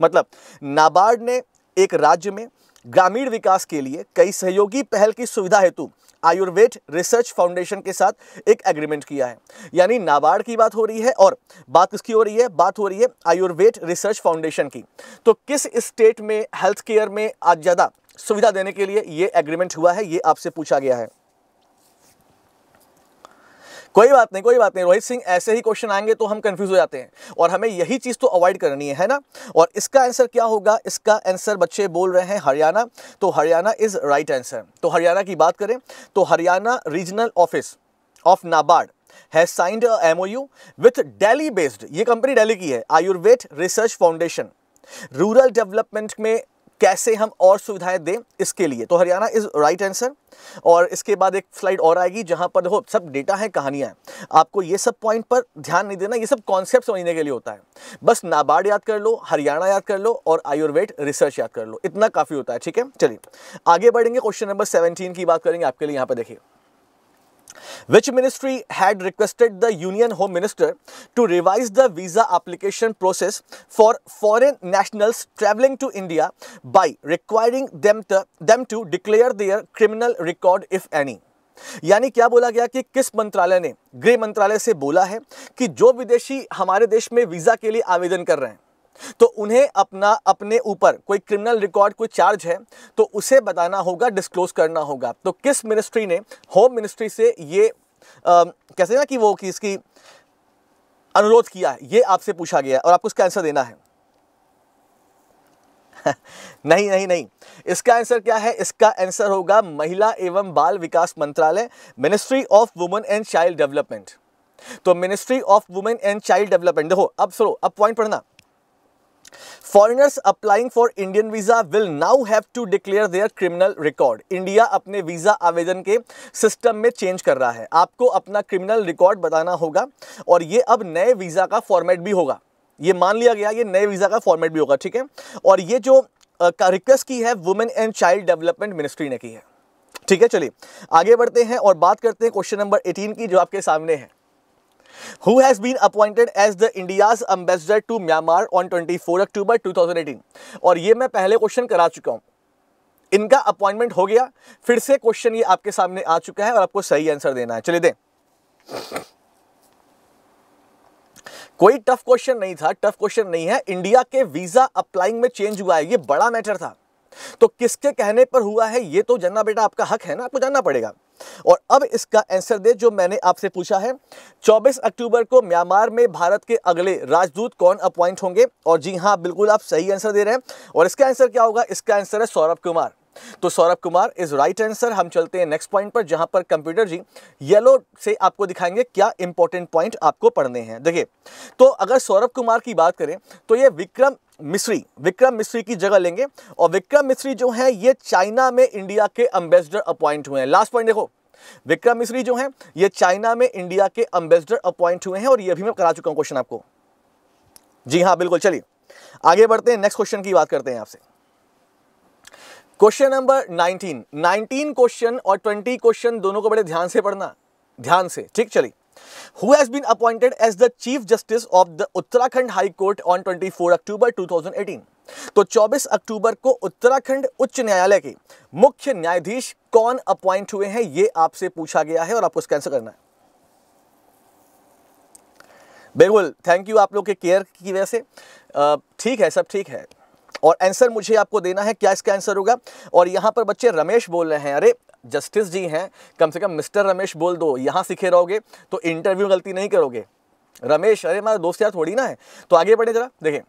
मतलब नाबार्ड ने एक राज्य में ग्रामीण विकास के लिए कई सहयोगी पहल की सुविधा हेतु आयुर्वेद रिसर्च फाउंडेशन के साथ एक एग्रीमेंट किया है। यानी नाबार्ड की बात हो रही है और बात किसकी हो रही है? बात हो रही है आयुर्वेद रिसर्च फाउंडेशन की। तो किस स्टेट में हेल्थ केयर में आज ज़्यादा सुविधा देने के लिए ये एग्रीमेंट हुआ है, ये आपसे पूछा गया है। कोई बात नहीं, कोई बात नहीं रोहित सिंह, ऐसे ही क्वेश्चन आएंगे तो हम कंफ्यूज हो जाते हैं और हमें यही चीज़ तो अवॉइड करनी है, है ना। और इसका आंसर क्या होगा? इसका आंसर बच्चे बोल रहे हैं हरियाणा, तो हरियाणा इज राइट आंसर। तो हरियाणा की बात करें तो Haryana regional office of NABARD has signed a MOU with Delhi based, ये कंपनी दिल्ली की है, Ayurveda research foundation, rural development में कैसे हम और सुविधाएं दें इसके लिए। तो हरियाणा इज राइट आंसर। और इसके बाद एक स्लाइड और आएगी जहां पर देखो सब डेटा है, कहानियां हैं, आपको ये सब पॉइंट पर ध्यान नहीं देना, ये सब कॉन्सेप्ट समझने के लिए होता है। बस नाबार्ड याद कर लो, हरियाणा याद कर लो और आयुर्वेद रिसर्च याद कर लो, इतना काफ़ी होता है। ठीक है, चलिए आगे बढ़ेंगे, क्वेश्चन नंबर सेवनटीन की बात करेंगे आपके लिए। यहाँ पर देखिए, Which ministry had requested the Union Home Minister to revise the visa application process for foreign nationals travelling to India by requiring them to, them to declare their criminal record if any? यानी क्या बोला गया कि किस मंत्रालय ने गृह मंत्रालय से बोला है कि जो विदेशी हमारे देश में वीजा के लिए आवेदन कर रहे हैं तो उन्हें अपना अपने ऊपर कोई क्रिमिनल रिकॉर्ड कोई चार्ज है तो उसे बताना होगा, डिस्क्लोज करना होगा। तो किस मिनिस्ट्री ने होम मिनिस्ट्री से ये आ, कैसे ना कि वो कि इसकी अनुरोध किया है, ये आपसे पूछा गया है और आपको इसका आंसर देना है। नहीं नहीं नहीं, इसका आंसर क्या है? इसका आंसर होगा महिला एवं बाल विकास मंत्रालय, ministry of women and child development. तो ministry of women and child development, देखो अब सुनो, अब पॉइंट पढ़ना। Foreigners applying for Indian visa will now have to declare their criminal record. India अपने वीज़ा आवेदन के सिस्टम में चेंज कर रहा है, आपको अपना क्रिमिनल रिकॉर्ड बताना होगा और ये अब नए वीज़ा का फॉर्मेट भी होगा, ये मान लिया गया ये नए वीज़ा का फॉर्मेट भी होगा। ठीक है, और ये जो का रिक्वेस्ट की है women and child development ministry ने की है। ठीक है, चलिए आगे बढ़ते हैं और बात करते हैं क्वेश्चन नंबर एटीन की जो आपके सामने है। Who has been appointed as the India's ambassador to Myanmar on चौबीस अक्टूबर दो हज़ार अठारह? और ये मैं पहले क्वेश्चन करा चुका हूँ, इनका अपॉइंटमेंट हो गया, फिर से क्वेश्चन ये आपके सामने आ चुका है और आपको सही आंसर देना है। चलिए दें, कोई टफ क्वेश्चन नहीं था, टफ क्वेश्चन नहीं है। इंडिया के वीजा अप्लाइंग में चेंज हुआ है, ये बड़ा मैटर था, तो किसके कहने पर हुआ है ये तो जानना बेटा आपका हक है ना, आपको जानना पड़ेगा। और अब इसका आंसर दे जो मैंने आपसे पूछा है। चौबीस अक्टूबर को म्यांमार में भारत के अगले राजदूत कौन अपॉइंट होंगे? और जी हाँ, बिल्कुल आप सही आंसर दे रहे हैं। और इसका आंसर क्या होगा? इसका आंसर है सौरभ कुमार। तो Saurabh Kumar is right answer. हम चलते हैं नेक्स्ट पॉइंट पर जहां पर कंप्यूटर जी येलो से आपको दिखाएंगे क्या इंपॉर्टेंट पॉइंट आपको पढ़ने हैं। देखिए, तो अगर सौरभ कुमार की बात करें तो ये विक्रम मिस्री विक्रम मिस्री की जगह लेंगे और विक्रम मिस्री जो है ये चाइना में इंडिया के एम्बेसडर अपॉइंट हुए हैं। लास्ट पॉइंट देखो, विक्रम मिस्री जो है ये चाइना में इंडिया के एम्बेसडर अपॉइंट हुए हैं और ये भी मैं करा चुका हूं क्वेश्चन आपको। जी हाँ बिल्कुल, चलिए आगे बढ़ते हैं, नेक्स्ट क्वेश्चन की बात करते हैं आपसे। Question number nineteen, nineteen question और ट्वेंटी क्वेश्चन दोनों को बड़े ध्यान से पढ़ना, ध्यान से। ठीक, चलिए। Who has been appointed as the Chief Justice of the Uttarakhand High Court on चौबीस अक्टूबर दो हज़ार अठारह? तो चौबीस अक्टूबर को उत्तराखंड उच्च न्यायालय के मुख्य न्यायाधीश कौन अपॉइंट हुए हैं, ये आपसे पूछा गया है और आपको इसका आंसर करना है। बिल्कुल, थैंक यू आप लोग के केयर की वजह से। ठीक है, सब ठीक है, और आंसर मुझे आपको देना है, क्या इसका आंसर होगा। और यहाँ पर बच्चे रमेश बोल रहे हैं, अरे जस्टिस जी हैं, कम से कम मिस्टर रमेश बोल दो, यहाँ सीखे रहोगे तो इंटरव्यू गलती नहीं करोगे। रमेश, अरे हमारा दोस्त यार थोड़ी ना है। तो आगे बढ़े जरा देखें,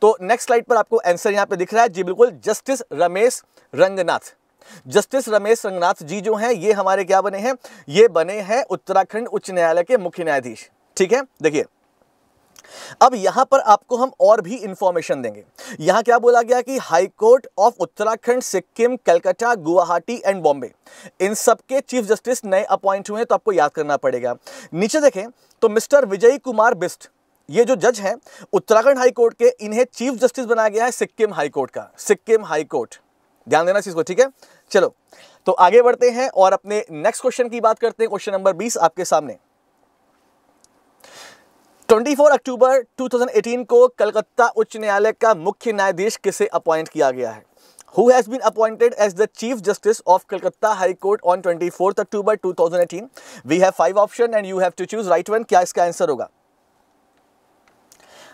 तो नेक्स्ट स्लाइड पर आपको आंसर यहाँ पे दिख रहा है जी, बिल्कुल जस्टिस रमेश रंगनाथ। जस्टिस रमेश रंगनाथ जी जो हैं ये हमारे क्या बने हैं, ये बने हैं उत्तराखंड उच्च न्यायालय के मुख्य न्यायाधीश। ठीक है, देखिए अब यहां पर आपको हम और भी इंफॉर्मेशन देंगे। यहां क्या बोला गया कि high court of Uttarakhand, Sikkim, Calcutta, Guwahati and Bombay, इन सबके चीफ जस्टिस नए अपॉइंट हुए हैं, तो आपको याद करना पड़ेगा। नीचे देखें तो मिस्टर विजय कुमार बिस्ट, ये जो जज हैं उत्तराखंड हाई कोर्ट के, इन्हें चीफ जस्टिस बनाया गया है सिक्किम हाई कोर्ट का। सिक्किम हाई कोर्ट, ध्यान देना इस चीज को, ठीक है। चलो तो आगे बढ़ते हैं और अपने नेक्स्ट क्वेश्चन की बात करते हैं। क्वेश्चन नंबर बीस आपके सामने। चौबीस अक्टूबर दो हज़ार अठारह को कलकत्ता उच्च न्यायालय का मुख्य न्यायाधीश किसे अपॉइंट किया गया है? Who has been appointed as the Chief Justice of Calcutta High Court on चौबीस अक्टूबर दो हज़ार अठारह? We have five options and you have to choose right one. क्या इसका आंसर होगा?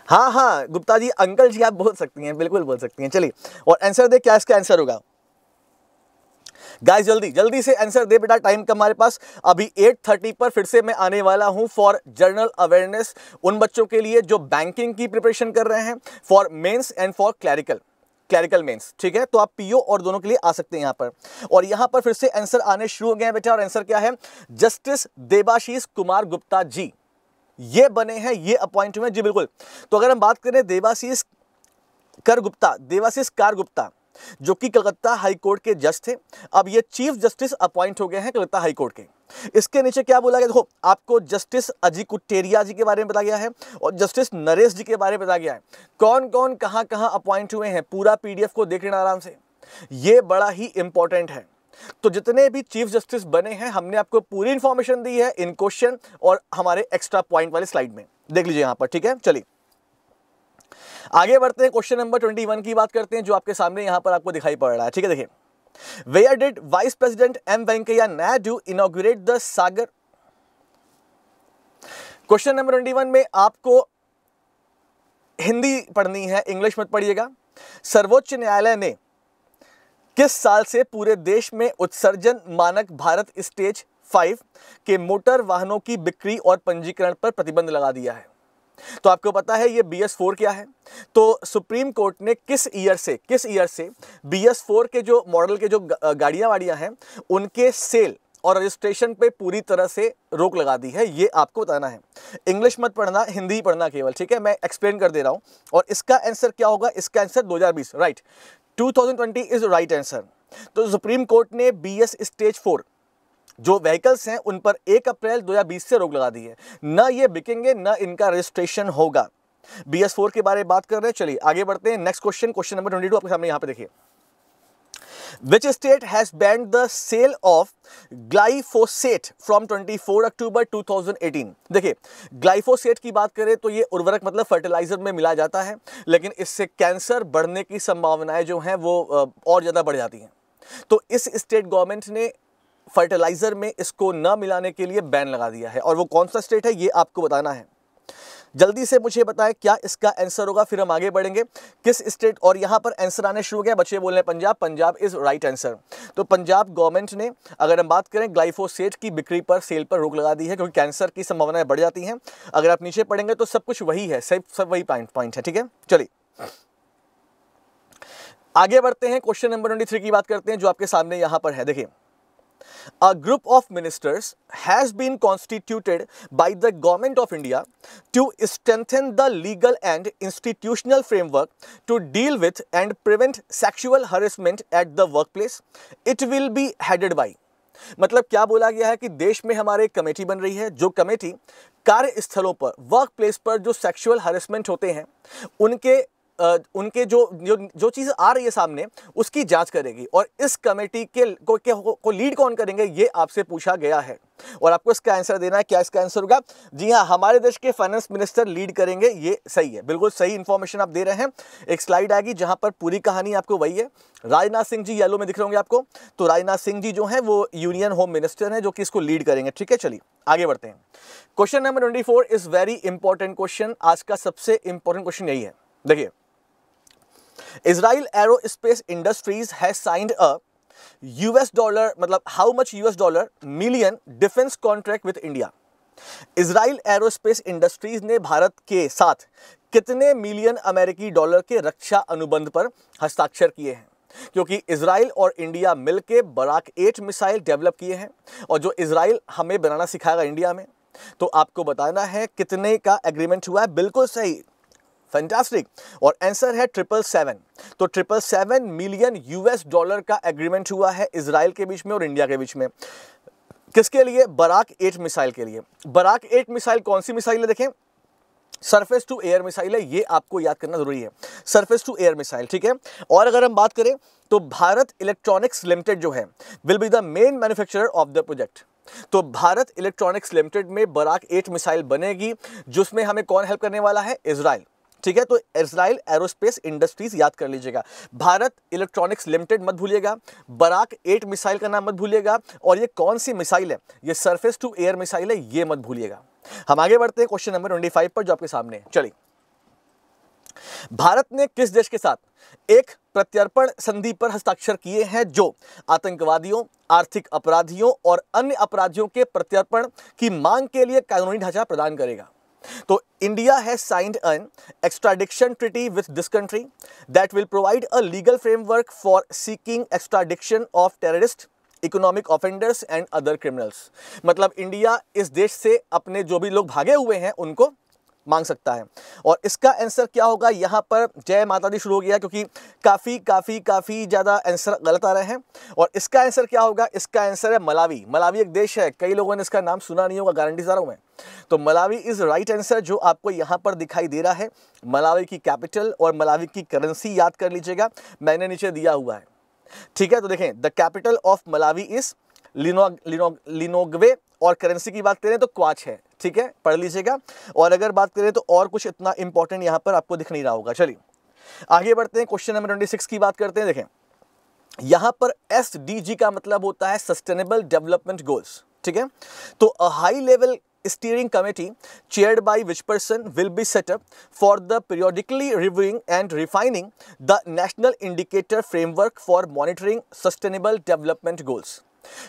हाँ हाँ गुप्ता जी, अंकल जी आप बोल सकती हैं, बिल्कुल बोल सकती हैं। चलिए और आंसर दे, क्या इसका आंसर होगा? गाइस जल्दी जल्दी से आंसर दे बेटा, टाइम कम हमारे पास। अभी आठ तीस पर फिर से मैं आने वाला हूं फॉर जनरल अवेयरनेस, उन बच्चों के लिए जो बैंकिंग की प्रिपरेशन कर रहे हैं, for mains and for clerical clerical mains. ठीक है, तो आप पीओ और दोनों के लिए आ सकते हैं यहाँ पर। और यहाँ पर फिर से आंसर आने शुरू हो गए हैं बेटा, और आंसर क्या है? जस्टिस देबाशीष कुमार गुप्ता जी ये बने हैं, ये अपॉइंट हुए जी, बिल्कुल। तो अगर हम बात करें देबाशीष कर गुप्ता, देबाशीष कार गुप्ता जो कि कलकत्ता हाई कोर्ट के जज थे, अब ये चीफ जस्टिस अपॉइंट हो गए हैं कलकत्ता हाई कोर्ट के। इसके नीचे क्या बोला गया, देखो आपको जस्टिस अजय कुटेरिया जी के बारे में बताया गया है और जस्टिस नरेश जी के बारे में बताया गया है, कौन कौन कहां कहां अपॉइंट हुए हैं। पूरा पीडीएफ को देख लेना आराम से, ये बड़ा ही इंपॉर्टेंट है। तो जितने भी चीफ जस्टिस बने हैं हमने आपको पूरी इंफॉर्मेशन दी है इन क्वेश्चन और हमारे एक्स्ट्रा पॉइंट वाले स्लाइड में, देख लीजिए यहां पर। ठीक है, चलिए आगे बढ़ते हैं, क्वेश्चन नंबर इक्कीस की बात करते हैं जो आपके सामने यहां पर आपको दिखाई पड़ रहा है। ठीक है, देखिए where did vice president M Venkaiah Naidu inaugurate the Sagar. Question number इक्कीस में आपको हिंदी पढ़नी है, इंग्लिश मत पढ़िएगा। सर्वोच्च न्यायालय ने किस साल से पूरे देश में उत्सर्जन मानक भारत स्टेज फाइव के मोटर वाहनों की बिक्री और पंजीकरण पर प्रतिबंध लगा दिया है? तो आपको पता है ये बी एस फोर क्या है। तो सुप्रीम कोर्ट ने किस ईयर से किस ईयर से बी एस फोर के जो मॉडल के जो गाड़ियां वाड़ियां हैं उनके सेल और रजिस्ट्रेशन पे पूरी तरह से रोक लगा दी है, ये आपको बताना है। इंग्लिश मत पढ़ना, हिंदी ही पढ़ना केवल, ठीक है, मैं एक्सप्लेन कर दे रहा हूँ। और इसका आंसर क्या होगा? इसका आंसर दो हज़ार बीस, राइट, दो हज़ार बीस इज राइट आंसर। तो सुप्रीम कोर्ट ने बीएस स्टेज फोर जो व्हीकल्स हैं उन पर एक अप्रैल दो हज़ार बीस से रोक लगा दी है, ना ये बिकेंगे ना इनका रजिस्ट्रेशन होगा। बी एस फोर के बारे में बात कर रहे हैं, चलिए आगे बढ़ते हैं। नेक्स्ट क्वेश्चन, क्वेश्चन नंबर बाईस आपके सामने यहाँ पे देखिए। Which state has banned the sale of glyphosate from चौबीस अक्टूबर दो हज़ार अठारह? देखिए ग्लाइफोसेट की बात करें तो ये उर्वरक मतलब फर्टिलाइजर में मिला जाता है, लेकिन इससे कैंसर बढ़ने की संभावनाएं जो हैं वो और ज़्यादा बढ़ जाती हैं। तो इस स्टेट गवर्नमेंट ने फर्टिलाइजर में इसको न मिलाने के लिए बैन लगा दिया है, और वो कौन सा स्टेट है ये आपको बताना है। जल्दी से मुझे बताएं क्या इसका आंसर होगा, फिर हम आगे बढ़ेंगे। किस स्टेट, और यहाँ पर आंसर आने शुरू हो गया, बच्चे बोल रहे हैं Punjab, Punjab is right answer. तो पंजाब गवर्नमेंट ने, अगर हम बात करें ग्लाइफोसेट की बिक्री पर, सेल पर रोक लगा दी है क्योंकि कैंसर की संभावनाएं बढ़ जाती हैं। अगर आप नीचे पढ़ेंगे तो सब कुछ वही है, सब सब वही पॉइंट है। ठीक है, चलिए आगे बढ़ते हैं, क्वेश्चन नंबर ट्वेंटी थ्री की बात करते हैं जो आपके सामने यहाँ पर है। देखिए A group of ministers has been constituted by the government of India to strengthen the legal and institutional framework to deal with and prevent sexual harassment at the workplace. It will be headed by. मतलब क्या बोला गया है कि देश में हमारे एक कमेटी बन रही है, जो कमेटी कार्यस्थलों पर, वर्क प्लेस पर जो सेक्सुअल हरेसमेंट होते हैं उनके Uh, उनके जो जो, जो चीज़ आ रही है सामने उसकी जांच करेगी। और इस कमेटी के को, के, को लीड कौन करेंगे ये आपसे पूछा गया है, और आपको इसका आंसर देना है। क्या इसका आंसर होगा? जी हाँ, हमारे देश के फाइनेंस मिनिस्टर लीड करेंगे, ये सही है, बिल्कुल सही इंफॉर्मेशन आप दे रहे हैं। एक स्लाइड आएगी जहां पर पूरी कहानी आपको वही है। राजनाथ सिंह जी येलो में दिख रहे होंगे आपको, तो राजनाथ सिंह जी जो है वो यूनियन होम मिनिस्टर हैं जो कि इसको लीड करेंगे। ठीक है, चलिए आगे बढ़ते हैं। Question number twenty four is very important question, आज का सबसे इंपॉर्टेंट क्वेश्चन यही है। देखिए Israel Aerospace Industries has signed a U S dollar, मतलब how much U S dollar million defense contract with India. Israel aerospace industries ने भारत के साथ कितने मिलियन अमेरिकी डॉलर के रक्षा अनुबंध पर हस्ताक्षर किए हैं, क्योंकि इसराइल और इंडिया मिलकर बराक एट मिसाइल डेवलप किए हैं और जो इसराइल हमें बनाना सिखाएगा इंडिया में, तो आपको बताना है कितने का एग्रीमेंट हुआ है। बिल्कुल सही, फैंटास्टिक। और आंसर है ट्रिपल सेवन। तो triple seven million US dollar का एग्रीमेंट हुआ है इसराइल के बीच में और इंडिया के बीच में। किसके लिए? बराक एट मिसाइल के लिए। बराक एट मिसाइल कौन सी मिसाइल है? देखें, सरफेस टू एयर मिसाइल है, ये आपको याद करना जरूरी है, सरफेस टू एयर मिसाइल, ठीक है। और अगर हम बात करें तो भारत इलेक्ट्रॉनिक्स लिमिटेड जो है will be the main manufacturer of the project. तो भारत इलेक्ट्रॉनिक्स लिमिटेड में बराक एट मिसाइल बनेगी, जिसमें हमें कौन हेल्प करने वाला है? इसराइल, ठीक है। तो इसराइल एरोस्पेस इंडस्ट्रीज याद कर लीजिएगा, भारत इलेक्ट्रॉनिक्स लिमिटेड मत भूलिएगा, बराक एट मिसाइल का नाम मत भूलिएगा, और ये कौन सी मिसाइल है? ये सरफेस टू एयर मिसाइल है, ये मत भूलिएगा। हम आगे बढ़ते हैं क्वेश्चन नंबर पच्चीस पर जो आपके सामने है। चलिए, भारत ने किस देश के साथ एक प्रत्यर्पण संधि पर हस्ताक्षर किए हैं जो आतंकवादियों, आर्थिक अपराधियों और अन्य अपराधियों के प्रत्यर्पण की मांग के लिए कानूनी ढांचा प्रदान करेगा? तो India has signed an extradition treaty with this country that will provide a legal framework for seeking extradition of terrorist, economic offenders and other criminals. मतलब इंडिया इस देश से अपने जो भी लोग भागे हुए हैं उनको मांग सकता है। और इसका आंसर क्या होगा? यहाँ पर जय माता दी शुरू हो गया, क्योंकि काफ़ी काफ़ी काफ़ी ज़्यादा आंसर गलत आ रहे हैं। और इसका आंसर क्या होगा? इसका आंसर है मलावी। मलावी एक देश है, कई लोगों ने इसका नाम सुना नहीं होगा, गारंटी दे रहा हूँ मैं। तो मलावी इज़ राइट आंसर, जो आपको यहाँ पर दिखाई दे रहा है। मलावी की कैपिटल और मलावी की करेंसी याद कर लीजिएगा, मैंने नीचे दिया हुआ है, ठीक है। तो देखें, the capital of Malawi is Lilongwe, और करेंसी की बात करें तो क्वाच है, ठीक है, पढ़ लीजिएगा। और अगर बात करें तो और कुछ इतना इंपॉर्टेंट यहाँ पर आपको दिख नहीं रहा होगा। चलिए आगे बढ़ते हैं, क्वेश्चन नंबर छब्बीस की बात करते हैं। देखें, यहाँ पर एस डी जी का मतलब होता है सस्टेनेबल डेवलपमेंट गोल्स, ठीक है। तो a high level steering committee chaired by which person will be set up for the periodically reviewing and refining the national indicator framework for monitoring sustainable development goals.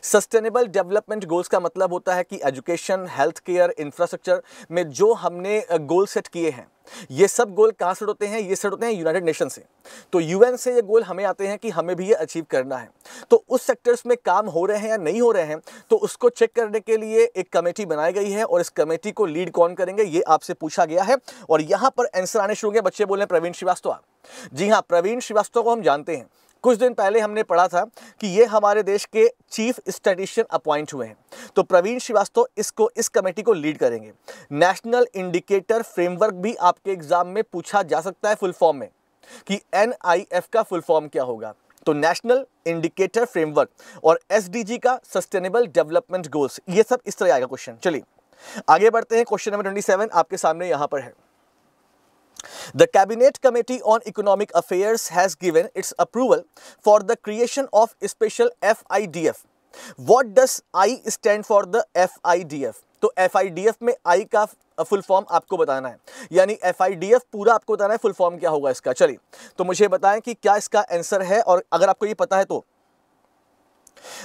Sustainable development goals का मतलब होता है कि education, health care, infrastructure में जो हमने goal set किए हैं, ये सब गोल कहाँ सेट होते हैं? ये सेट होते हैं यूनाइटेड नेशन से। तो यूएन से ये गोल हमें आते हैं कि हमें भी ये अचीव करना है। तो उस सेक्टर्स में काम हो रहे हैं या नहीं हो रहे हैं, तो उसको चेक करने के लिए एक कमेटी बनाई गई है, और इस कमेटी को लीड कौन करेंगे, ये आपसे पूछा गया है। और यहाँ पर आंसर आने शुरू हो गए, बच्चे बोले प्रवीण श्रीवास्तव। जी हाँ, प्रवीण श्रीवास्तव को हम जानते हैं, कुछ दिन पहले हमने पढ़ा था कि ये हमारे देश के चीफ स्टैटिस्टिशियन अपॉइंट हुए हैं। तो प्रवीण श्रीवास्तव इसको इस कमेटी को लीड करेंगे। नेशनल इंडिकेटर फ्रेमवर्क भी आपके एग्जाम में पूछा जा सकता है फुल फॉर्म में, कि एन आई एफ का फुल फॉर्म क्या होगा। तो नेशनल इंडिकेटर फ्रेमवर्क और एस डी जी का सस्टेनेबल डेवलपमेंट गोल्स, ये सब इस तरह आएगा क्वेश्चन। चलिए आगे बढ़ते हैं, क्वेश्चन नंबर सत्ताईस आपके सामने यहाँ पर है। The Cabinet Committee on Economic Affairs has given its approval for the creation of special F I D F. What does I stand for the F I D F? तो F I D F में I का full form आपको बताना है, यानी F I D F पूरा आपको बताना है, फुल फॉर्म क्या होगा इसका। चलिए, तो मुझे बताएं कि क्या इसका आंसर है, और अगर आपको ये पता है तो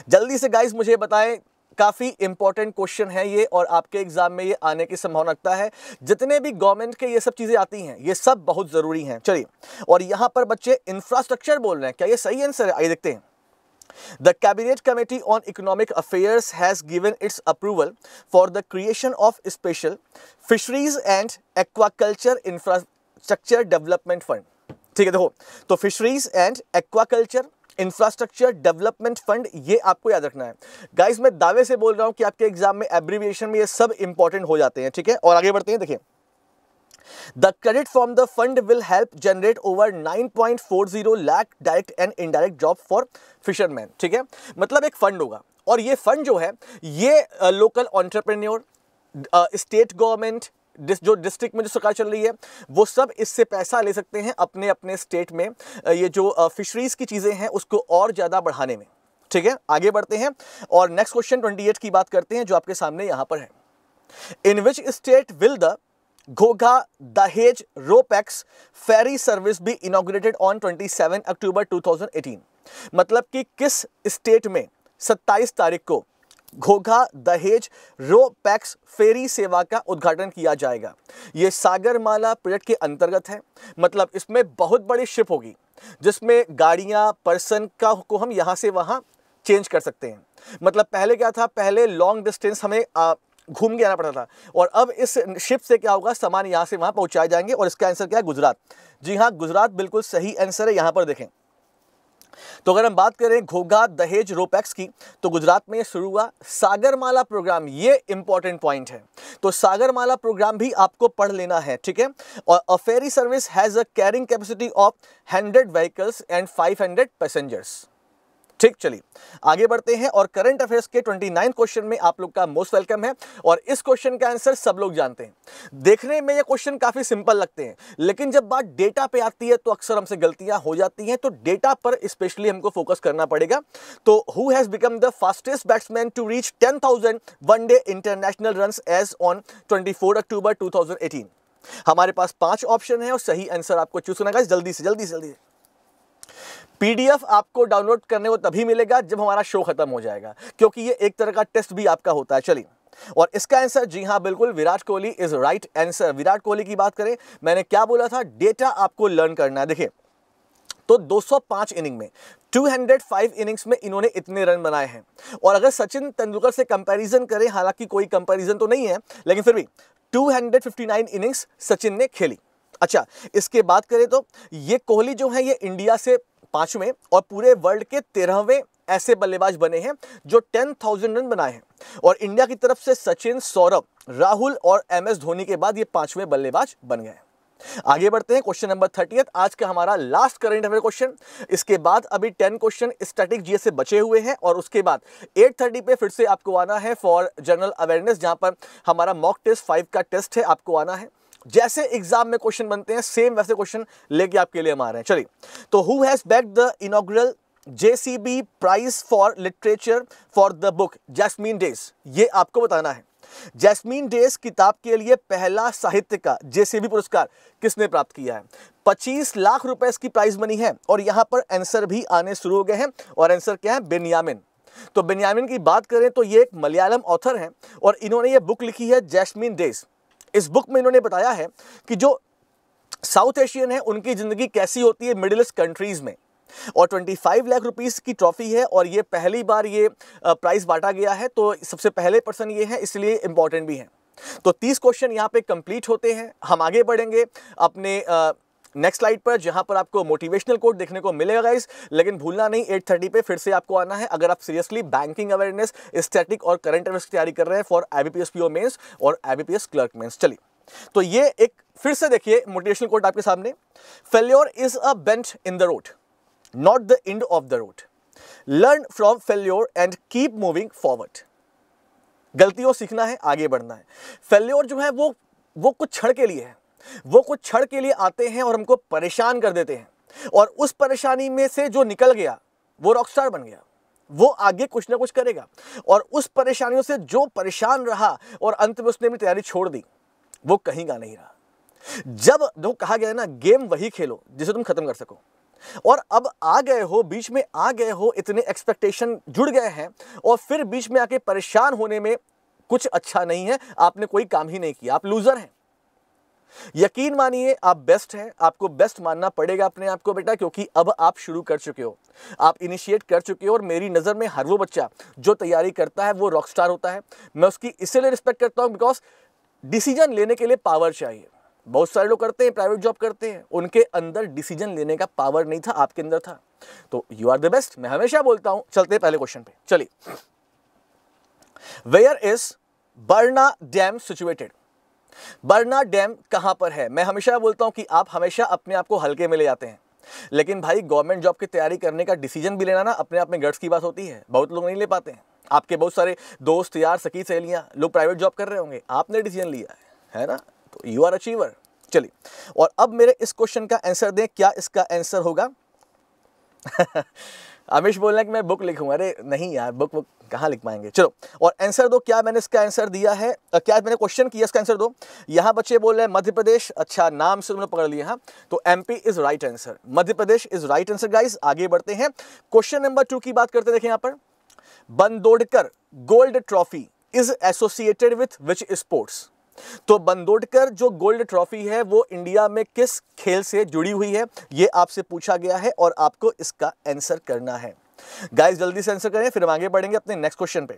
जल्दी से गाइज मुझे बताएं। काफ़ी इंपॉर्टेंट क्वेश्चन है ये, और आपके एग्जाम में ये आने की संभावना रखता है। जितने भी गवर्नमेंट के ये सब चीज़ें आती हैं, ये सब बहुत ज़रूरी हैं। चलिए, और यहाँ पर बच्चे इंफ्रास्ट्रक्चर बोल रहे हैं, क्या ये सही आंसर है? आइए देखते हैं। The cabinet committee on economic affairs has given its approval for the creation of special fisheries and aquaculture infrastructure development fund, ठीक है। देखो, तो fisheries and aquaculture infrastructure development fund, ये आपको याद रखना है। गाइस मैं दावे से बोल रहा हूं कि आपके एग्जाम में एब्रीविएशन में ये सब इंपॉर्टेंट हो जाते हैं, ठीक है। और आगे बढ़ते हैं, देखिए, the credit from the fund will help generate over nine point four zero lakh direct and indirect job for fisherman, ठीक है। मतलब एक फंड होगा, और ये फंड जो है ये लोकल ऑन्टरप्रेन्योर, स्टेट गवर्नमेंट, जो डिस्ट्रिक्ट में जो सरकार चल रही है, वो सब इससे पैसा ले सकते हैं अपने अपने स्टेट में ये जो फिशरीज की चीज़ें हैं उसको और ज़्यादा बढ़ाने में, ठीक है। आगे बढ़ते हैं और नेक्स्ट क्वेश्चन अट्ठाईस की बात करते हैं जो आपके सामने यहाँ पर है। In which state will the Ghogha, Dahej, ropax ferry service भी इनॉग्रेटेड ऑन सत्ताईस अक्टूबर टू थाउजेंड एटीन। मतलब कि किस स्टेट में सत्ताईस तारीख को घोघा, दहेज, रोपैक्स फेरी सेवा का उद्घाटन किया जाएगा। ये सागरमाला प्रोजेक्ट के अंतर्गत है। मतलब इसमें बहुत बड़ी शिप होगी जिसमें गाड़ियां, पर्सन का को हम यहाँ से वहाँ चेंज कर सकते हैं। मतलब पहले क्या था, पहले लॉन्ग डिस्टेंस हमें आ, घूम के आना पड़ता था, और अब इस शिप से क्या होगा, सामान यहाँ से वहाँ पहुँचाए जाएंगे। और इसका आंसर क्या है, गुजरात। जी हाँ, गुजरात बिल्कुल सही आंसर है। यहाँ पर देखें तो अगर हम बात करें घोघा, दहेज, रोपैक्स की, तो गुजरात में ये शुरू हुआ। सागरमाला प्रोग्राम, ये इंपॉर्टेंट पॉइंट है, तो सागरमाला प्रोग्राम भी आपको पढ़ लेना है, ठीक है। और a ferry service has a carrying capacity of hundred vehicles and five hundred passengers. ठीक, चलिए आगे बढ़ते हैं। और करंट अफेयर्स के उनतीसवें क्वेश्चन में आप लोग का मोस्ट वेलकम है। और इस क्वेश्चन का आंसर सब लोग जानते हैं। देखने में ये क्वेश्चन काफी सिंपल लगते हैं, लेकिन जब बात डेटा पे आती है तो अक्सर हमसे गलतियां हो जाती हैं, तो डेटा पर स्पेशली हमको फोकस करना पड़ेगा। तो who has become the fastest batsman to reach ten thousand one day international run as on चौबीस अक्टूबर टू थाउजेंड एटीन। हमारे पास पांच ऑप्शन है और सही आंसर आपको चूज करना है। जल्दी से जल्दी से जल्दी से पीडीएफ आपको डाउनलोड करने को तभी मिलेगा जब हमारा शो खत्म हो जाएगा, क्योंकि ये एक तरह का टेस्ट भी आपका होता है। चलिए, और इसका आंसर जी हाँ बिल्कुल Virat Kohli is right answer. Virat Kohli की बात करें, मैंने क्या बोला था, डेटा आपको लर्न करना है। देखिए तो दो सौ पाँच इनिंग में, दो सौ पाँच इनिंग्स में इन्होंने इतने रन बनाए हैं। और अगर सचिन तेंदुलकर से कंपैरिजन करें, हालांकि कोई कंपैरिजन तो नहीं है, लेकिन फिर भी दो सौ उनसठ इनिंग्स सचिन ने खेली। अच्छा, इसके बात करें तो ये कोहली जो है, ये इंडिया से पांचवें और पूरे वर्ल्ड के तेरहवें ऐसे बल्लेबाज बने हैं जो टेन थाउजेंड रन बनाए हैं। और इंडिया की तरफ से सचिन, सौरभ, राहुल और एम एस धोनी के बाद ये पांचवें बल्लेबाज बन गए। आगे बढ़ते हैं, क्वेश्चन नंबर थर्टी, आज का हमारा लास्ट करंट अफेयर क्वेश्चन। इसके बाद अभी टेन क्वेश्चन स्टैटिक जीएस से बचे हुए हैं, और उसके बाद एट थर्टी पे फिर से आपको आना है फॉर जनरल अवेयरनेस, जहां पर हमारा मॉक टेस्ट फाइव का टेस्ट है, आपको आना है। जैसे एग्जाम में क्वेश्चन बनते हैं सेम वैसे क्वेश्चन लेके आपके लिए हम आ रहे हैं। चलिए, तो who has bagged the inaugural JCB prize for literature for the book Jasmine days, ये आपको बताना है। जैस्मीन डेज किताब के लिए पहला साहित्य का जेसीबी पुरस्कार किसने प्राप्त किया है। पच्चीस लाख रुपए इसकी प्राइज मनी है, और यहां पर आंसर भी आने शुरू हो गए हैं। और आंसर क्या है, बेनियामिन। तो बेनियामिन की बात करें तो ये एक मलयालम ऑथर है, और इन्होंने ये बुक लिखी है जैस्मीन डेज। इस बुक में इन्होंने बताया है कि जो साउथ एशियन है उनकी ज़िंदगी कैसी होती है मिडिल ईस्ट कंट्रीज़ में। और पच्चीस लाख रुपीस की ट्रॉफी है, और ये पहली बार ये प्राइज़ बांटा गया है, तो सबसे पहले पर्सन ये है, इसलिए इम्पॉर्टेंट भी है। तो तीस क्वेश्चन यहाँ पे कंप्लीट होते हैं। हम आगे बढ़ेंगे अपने आ, नेक्स्ट स्लाइड पर, जहां पर आपको मोटिवेशनल कोट देखने को मिलेगा गाइस। लेकिन भूलना नहीं, एट थर्टी पे फिर से आपको आना है अगर आप सीरियसली बैंकिंग अवेयरनेस, स्टैटिक और करंट अफेयर्स की तैयारी कर रहे हैं फॉर आईबीपीएस पीओ मेंस और आईबीपीएस क्लर्क मेंस। चलिए, तो ये एक फिर से देखिए मोटिवेशनल कोट आपके सामने। Failure is a bent in the road, not the end of the road. Learn from failure and keep moving forward. गलतियों सीखना है, आगे बढ़ना है। फेल्योर जो है वो वो कुछ क्षण के लिए है, वो कुछ क्षण के लिए आते हैं और हमको परेशान कर देते हैं, और उस परेशानी में से जो निकल गया वो रॉकस्टार बन गया, वो आगे कुछ ना कुछ करेगा। और उस परेशानियों से जो परेशान रहा और अंत में उसने अपनी तैयारी छोड़ दी, वो कहीं का नहीं रहा। जब जो कहा गया ना, गेम वही खेलो जिसे तुम खत्म कर सको। और अब आ गए हो, बीच में आ गए हो, इतने एक्सपेक्टेशन जुड़ गए हैं, और फिर बीच में आके परेशान होने में कुछ अच्छा नहीं है, आपने कोई काम ही नहीं किया, आप लूजर हैं। यकीन मानिए आप बेस्ट हैं, आपको बेस्ट मानना पड़ेगा अपने आप को बेटा, क्योंकि अब आप शुरू कर चुके हो, आप इनिशिएट कर चुके हो। और मेरी नज़र में हर वो बच्चा जो तैयारी करता है वो रॉकस्टार होता है। मैं उसकी इसलिए रिस्पेक्ट करता हूँ बिकॉज डिसीजन लेने के लिए पावर चाहिए। बहुत सारे लोग करते हैं, प्राइवेट जॉब करते हैं, उनके अंदर डिसीजन लेने का पावर नहीं था, आपके अंदर था। तो यू आर द बेस्ट, मैं हमेशा बोलता हूँ। चलते हैं पहले क्वेश्चन पे। चलिए, where is Barna dam situated. Barna dam कहां पर है। मैं हमेशा बोलता हूं कि आप हमेशा अपने आप को हल्के में ले जाते हैं, लेकिन भाई गवर्नमेंट जॉब की तैयारी करने का डिसीजन भी लेना ना अपने आप में गट्स की बात होती है। बहुत लोग नहीं ले पाते हैं। आपके बहुत सारे दोस्त, यार, सखी, सहेलियां लोग प्राइवेट जॉब कर रहे होंगे, आपने डिसीजन लिया है, है ना। तो यू आर अचीवर। चलिए, और अब मेरे इस क्वेश्चन का आंसर दें, क्या इसका आंसर होगा आमिश बोल रहे हैं कि मैं बुक लिखूंगा, अरे नहीं यार बुक बुक कहाँ लिख पाएंगे। चलो और आंसर दो, क्या मैंने इसका आंसर दिया है, क्या मैंने क्वेश्चन किया इसका आंसर दो। यहाँ बच्चे बोल रहे हैं मध्य प्रदेश, अच्छा नाम से तुमने पकड़ लिया, हाँ तो M P is right answer, Madhya Pradesh is right answer. Guys आगे बढ़ते हैं, क्वेश्चन नंबर टू की बात करते हैं। देखिए यहाँ पर Bandodkar gold trophy is associated with which sports, तो बंदोडकर जो गोल्ड ट्रॉफी है वो इंडिया में किस खेल से जुड़ी हुई है, ये आपसे पूछा गया है और आपको इसका आंसर करना है। गाइस जल्दी से आंसर करें, फिर हम आगे बढ़ेंगे अपने नेक्स्ट क्वेश्चन पे।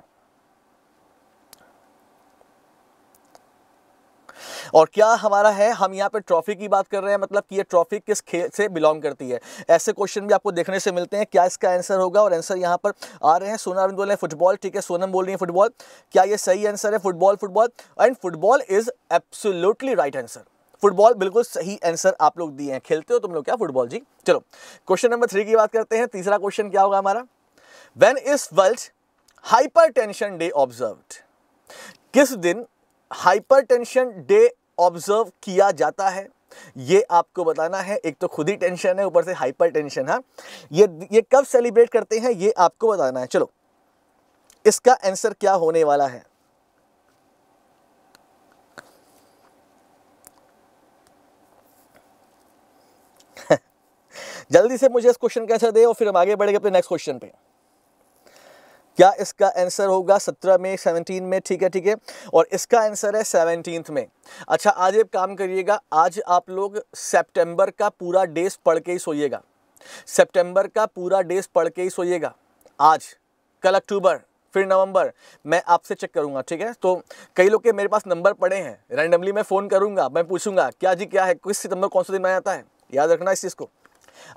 और क्या हमारा है, हम यहाँ पे ट्रॉफी की बात कर रहे हैं, मतलब कि ये ट्रॉफी किस खेल से बिलोंग करती है, ऐसे क्वेश्चन भी आपको देखने से मिलते हैं। क्या इसका आंसर होगा, और आंसर यहाँ पर आ रहे हैं। सोना अरविंद बोल रहे हैं फुटबॉल, ठीक है सोनम बोल रही है फुटबॉल। क्या ये सही आंसर है, football football and football is absolutely right answer, football बिल्कुल सही आंसर आप लोग दिए हैं। खेलते हो तुम लोग क्या फुटबॉल जी। चलो क्वेश्चन नंबर थ्री की बात करते हैं, तीसरा क्वेश्चन क्या होगा हमारा, when is world hypertension day observed, किस दिन हाइपरटेंशन डे ऑब्जर्व किया जाता है, ये आपको बताना है। एक तो खुद ही टेंशन है, ऊपर से हाइपरटेंशन, हाँ ये ये कब सेलिब्रेट करते हैं ये आपको बताना है। चलो इसका आंसर क्या होने वाला है, जल्दी से मुझे इस क्वेश्चन का आंसर दे और फिर हम आगे बढ़ेंगे अपने नेक्स्ट क्वेश्चन पे। क्या इसका आंसर होगा सत्रह मई, सत्रह में, ठीक है ठीक है, और इसका आंसर है सत्रह में। अच्छा आज एक काम करिएगा, आज आप लोग सितंबर का पूरा डेज पढ़ के ही सोइएगा, सितंबर का पूरा डेज पढ़ के ही सोइएगा। आज कल अक्टूबर फिर नवंबर, मैं आपसे चेक करूंगा, ठीक है। तो कई लोग के मेरे पास नंबर पड़े हैं, रैंडमली मैं फ़ोन करूँगा, मैं पूछूंगा क्या जी क्या है, किस सितंबर कौन सा दिन आया जाता है, याद रखना इस चीज़ को।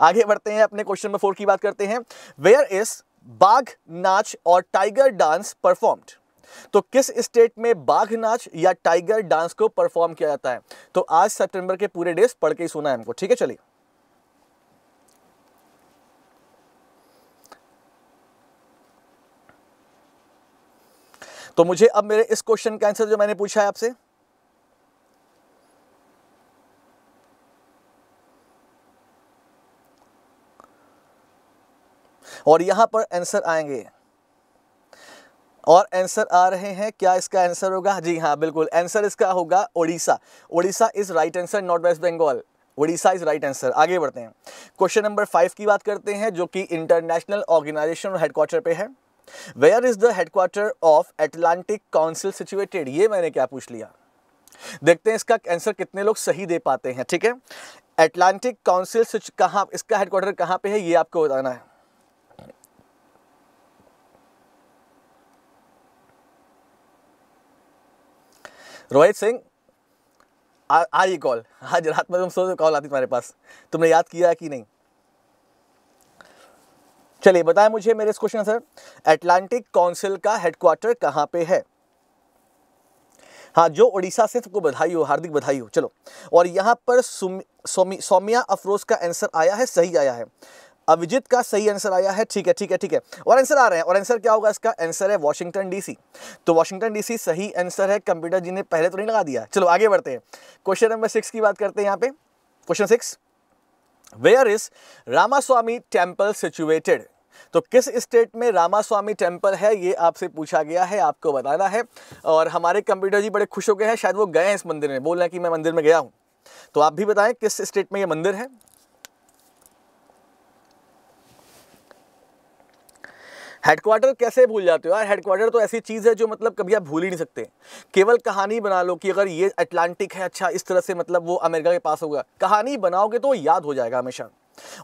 आगे बढ़ते हैं अपने क्वेश्चन नंबर फोर की बात करते हैं, वेयर इज बाघ नाच और टाइगर डांस परफॉर्म्ड, तो किस स्टेट में बाघ नाच या टाइगर डांस को परफॉर्म किया जाता है। तो आज सितंबर के पूरे डेज पढ़ के ही सुना है हमको, ठीक है। चलिए तो मुझे अब मेरे इस क्वेश्चन का आंसर जो मैंने पूछा है आपसे, और यहां पर आंसर आएंगे और आंसर आ रहे हैं। क्या इसका आंसर होगा, जी हाँ बिल्कुल आंसर इसका होगा Odisha, Odisha is right answer, north west Bengal, Odisha is right answer. आगे बढ़ते हैं क्वेश्चन नंबर फाइव की बात करते हैं, जो कि इंटरनेशनल ऑर्गेनाइजेशन हेडक्वार्टर पे है, where is the headquarter of Atlantic council situated, ये मैंने क्या पूछ लिया। देखते हैं इसका आंसर कितने लोग सही दे पाते हैं, ठीक है। एटलांटिक काउंसिल कहाँ, इसका हेडक्वार्टर कहाँ पे है ये आपको बताना है। रोहित सिंह आई कॉल, आज रात में तुम सोचो कॉल आती तुम्हारे पास, तुमने याद किया कि नहीं। चलिए बताएं मुझे मेरे इस क्वेश्चन सर, एटलांटिक काउंसिल का हेडक्वार्टर कहाँ पे है। हाँ जो उड़ीसा से, तुमको बधाई हो, हार्दिक बधाई हो। चलो और यहाँ पर सौम्या सुम, अफरोज का आंसर आया है, सही आया है। अभिजीत का सही आंसर आया है, ठीक है ठीक है ठीक है, और आंसर आ रहे हैं। और आंसर क्या होगा, इसका आंसर है वाशिंगटन डीसी, तो वाशिंगटन डीसी सही आंसर है। कंप्यूटर जी ने पहले तो नहीं लगा दिया। चलो आगे बढ़ते हैं, क्वेश्चन नंबर सिक्स की बात करते हैं। यहाँ पे question six, where is Ramaswamy temple situated, तो किस स्टेट में रामास्वामी टेम्पल है ये आपसे पूछा गया है, आपको बताना है। और हमारे कंप्यूटर जी बड़े खुश हो गए हैं, शायद वो गए हैं इस मंदिर में, बोल रहे हैं कि मैं मंदिर में गया हूँ। तो आप भी बताएं किस स्टेट में ये मंदिर है। हेडक्वार्टर कैसे भूल जाते हो यार, हेडक्वार्टर तो ऐसी चीज़ है जो मतलब कभी आप भूल ही नहीं सकते। केवल कहानी बना लो कि अगर ये अटलांटिक है, अच्छा इस तरह से मतलब वो अमेरिका के पास होगा, कहानी बनाओगे तो याद हो जाएगा हमेशा।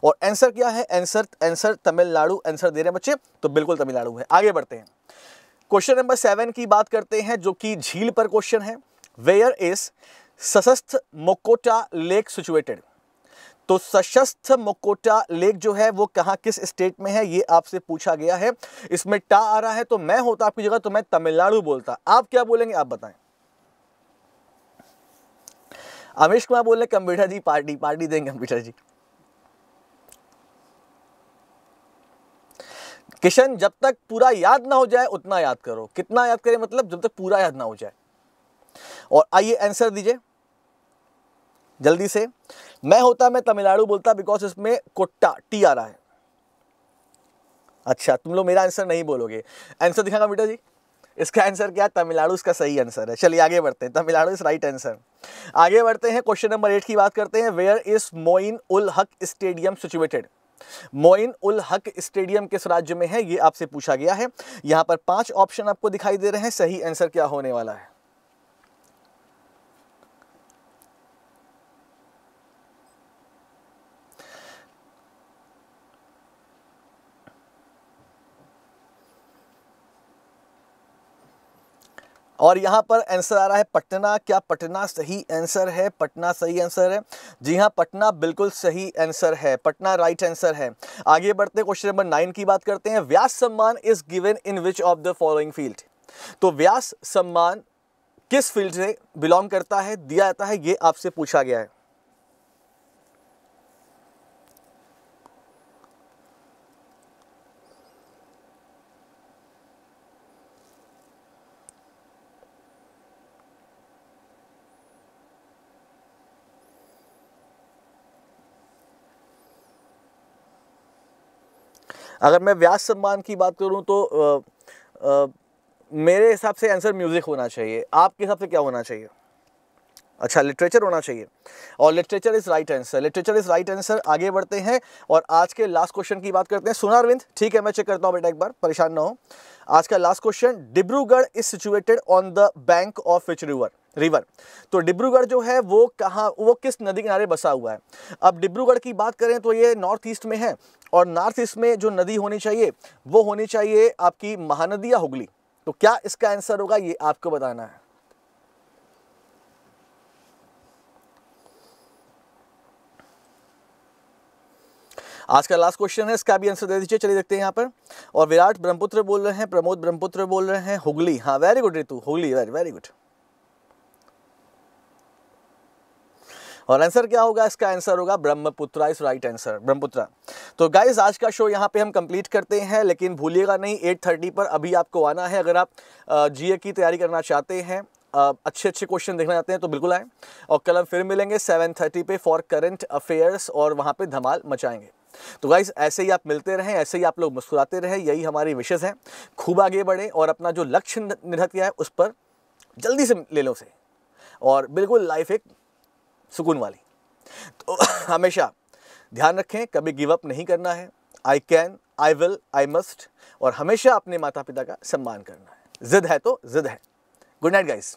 और आंसर क्या है, आंसर आंसर तमिलनाडु आंसर दे रहे हैं बच्चे, तो बिल्कुल तमिलनाडु है। आगे बढ़ते हैं क्वेश्चन नंबर सेवन की बात करते हैं, जो कि झील पर क्वेश्चन है, वेयर इज सशस्त्र मोकोटा लेक सिचुएटेड, तो सशस्त्र मोकोटा लेक जो है वो कहाँ, किस स्टेट में है ये आपसे पूछा गया है। इसमें टा आ रहा है, तो मैं होता आपकी जगह तो मैं तमिलनाडु बोलता, आप क्या बोलेंगे आप बताएं। अमिश कुमार बोले कंप्यूटर जी पार्टी पार्टी देंगे कंप्यूटर जी। किशन, जब तक पूरा याद ना हो जाए उतना याद करो, कितना याद करें मतलब जब तक पूरा याद ना हो जाए। और आइए आंसर दीजिए जल्दी से। मैं होता मैं तमिलनाडु बोलता, बिकॉज इसमें कोट्टा टी आ रहा है। अच्छा, तुम लोग मेरा आंसर नहीं बोलोगे। आंसर दिखाना बेटा जी, इसका आंसर क्या? तमिलनाडु इसका सही आंसर है। चलिए आगे बढ़ते हैं, तमिलनाडु इज राइट आंसर। आगे बढ़ते हैं, क्वेश्चन नंबर एट की बात करते हैं। Where is Moin ul Haq stadium situated? Moin ul Haq stadium किस राज्य में है, ये आपसे पूछा गया है। यहां पर पांच ऑप्शन आपको दिखाई दे रहे हैं, सही आंसर क्या होने वाला है? और यहाँ पर आंसर आ रहा है पटना। क्या पटना सही आंसर है? पटना सही आंसर है जी हाँ, पटना बिल्कुल सही आंसर है, पटना राइट आंसर है। आगे बढ़ते हैं, क्वेश्चन नंबर नाइन की बात करते हैं। Vyas Samman is given in which of the following field? तो व्यास सम्मान किस फील्ड से बिलोंग करता है, दिया जाता है, ये आपसे पूछा गया है। अगर मैं व्यास सम्मान की बात करूं तो आ, आ, मेरे हिसाब से आंसर म्यूज़िक होना चाहिए, आपके हिसाब से क्या होना चाहिए? अच्छा, लिटरेचर होना चाहिए, और literature is right answer, literature is right answer. आगे बढ़ते हैं और आज के लास्ट क्वेश्चन की बात करते हैं। सुना अरविंद, ठीक है, मैं चेक करता हूं बेटा, एक बार परेशान ना हो। आज का last question, Dibrugarh is situated on the bank of which river? River तो डिब्रूगढ़ जो है वो कहाँ, वो किस नदी किनारे बसा हुआ है? अब डिब्रूगढ़ की बात करें तो ये नॉर्थ ईस्ट में है, और नॉर्थ ईस्ट में जो नदी होनी चाहिए वो होनी चाहिए आपकी महानदी या हुगली। तो क्या इसका आंसर होगा, ये आपको बताना है। आज का लास्ट क्वेश्चन है, इसका भी आंसर दे दीजिए। चलिए देखते हैं यहाँ पर, और विराट ब्रह्मपुत्र बोल रहे हैं, प्रमोद ब्रह्मपुत्र बोल रहे हैं, हुगली, हाँ very good Ritu, Hooghly, very very good. और आंसर क्या होगा? इसका आंसर होगा Brahmaputra is right answer, Brahmaputra. तो गाइज आज का शो यहाँ पे हम कंप्लीट करते हैं, लेकिन भूलिएगा नहीं आठ तीस पर अभी आपको आना है। अगर आप जीए की तैयारी करना चाहते हैं, अच्छे अच्छे क्वेश्चन देखना चाहते हैं, तो बिल्कुल आएँ। और कल हम फिर मिलेंगे सात तीस पे फॉर करंट अफेयर्स, और वहाँ पर धमाल मचाएंगे। तो गाइज ऐसे ही आप मिलते रहें, ऐसे ही आप लोग मुस्कुराते रहें, यही हमारी विशेष हैं। खूब आगे बढ़ें और अपना जो लक्ष्य निर्धारित किया है उस पर जल्दी से ले लो उसे, और बिल्कुल लाइफ एक सुकून वाली। तो हमेशा ध्यान रखें, कभी गिव अप नहीं करना है। I can, I will, I must, और हमेशा अपने माता पिता का सम्मान करना है। जिद है तो जिद है। Good night guys.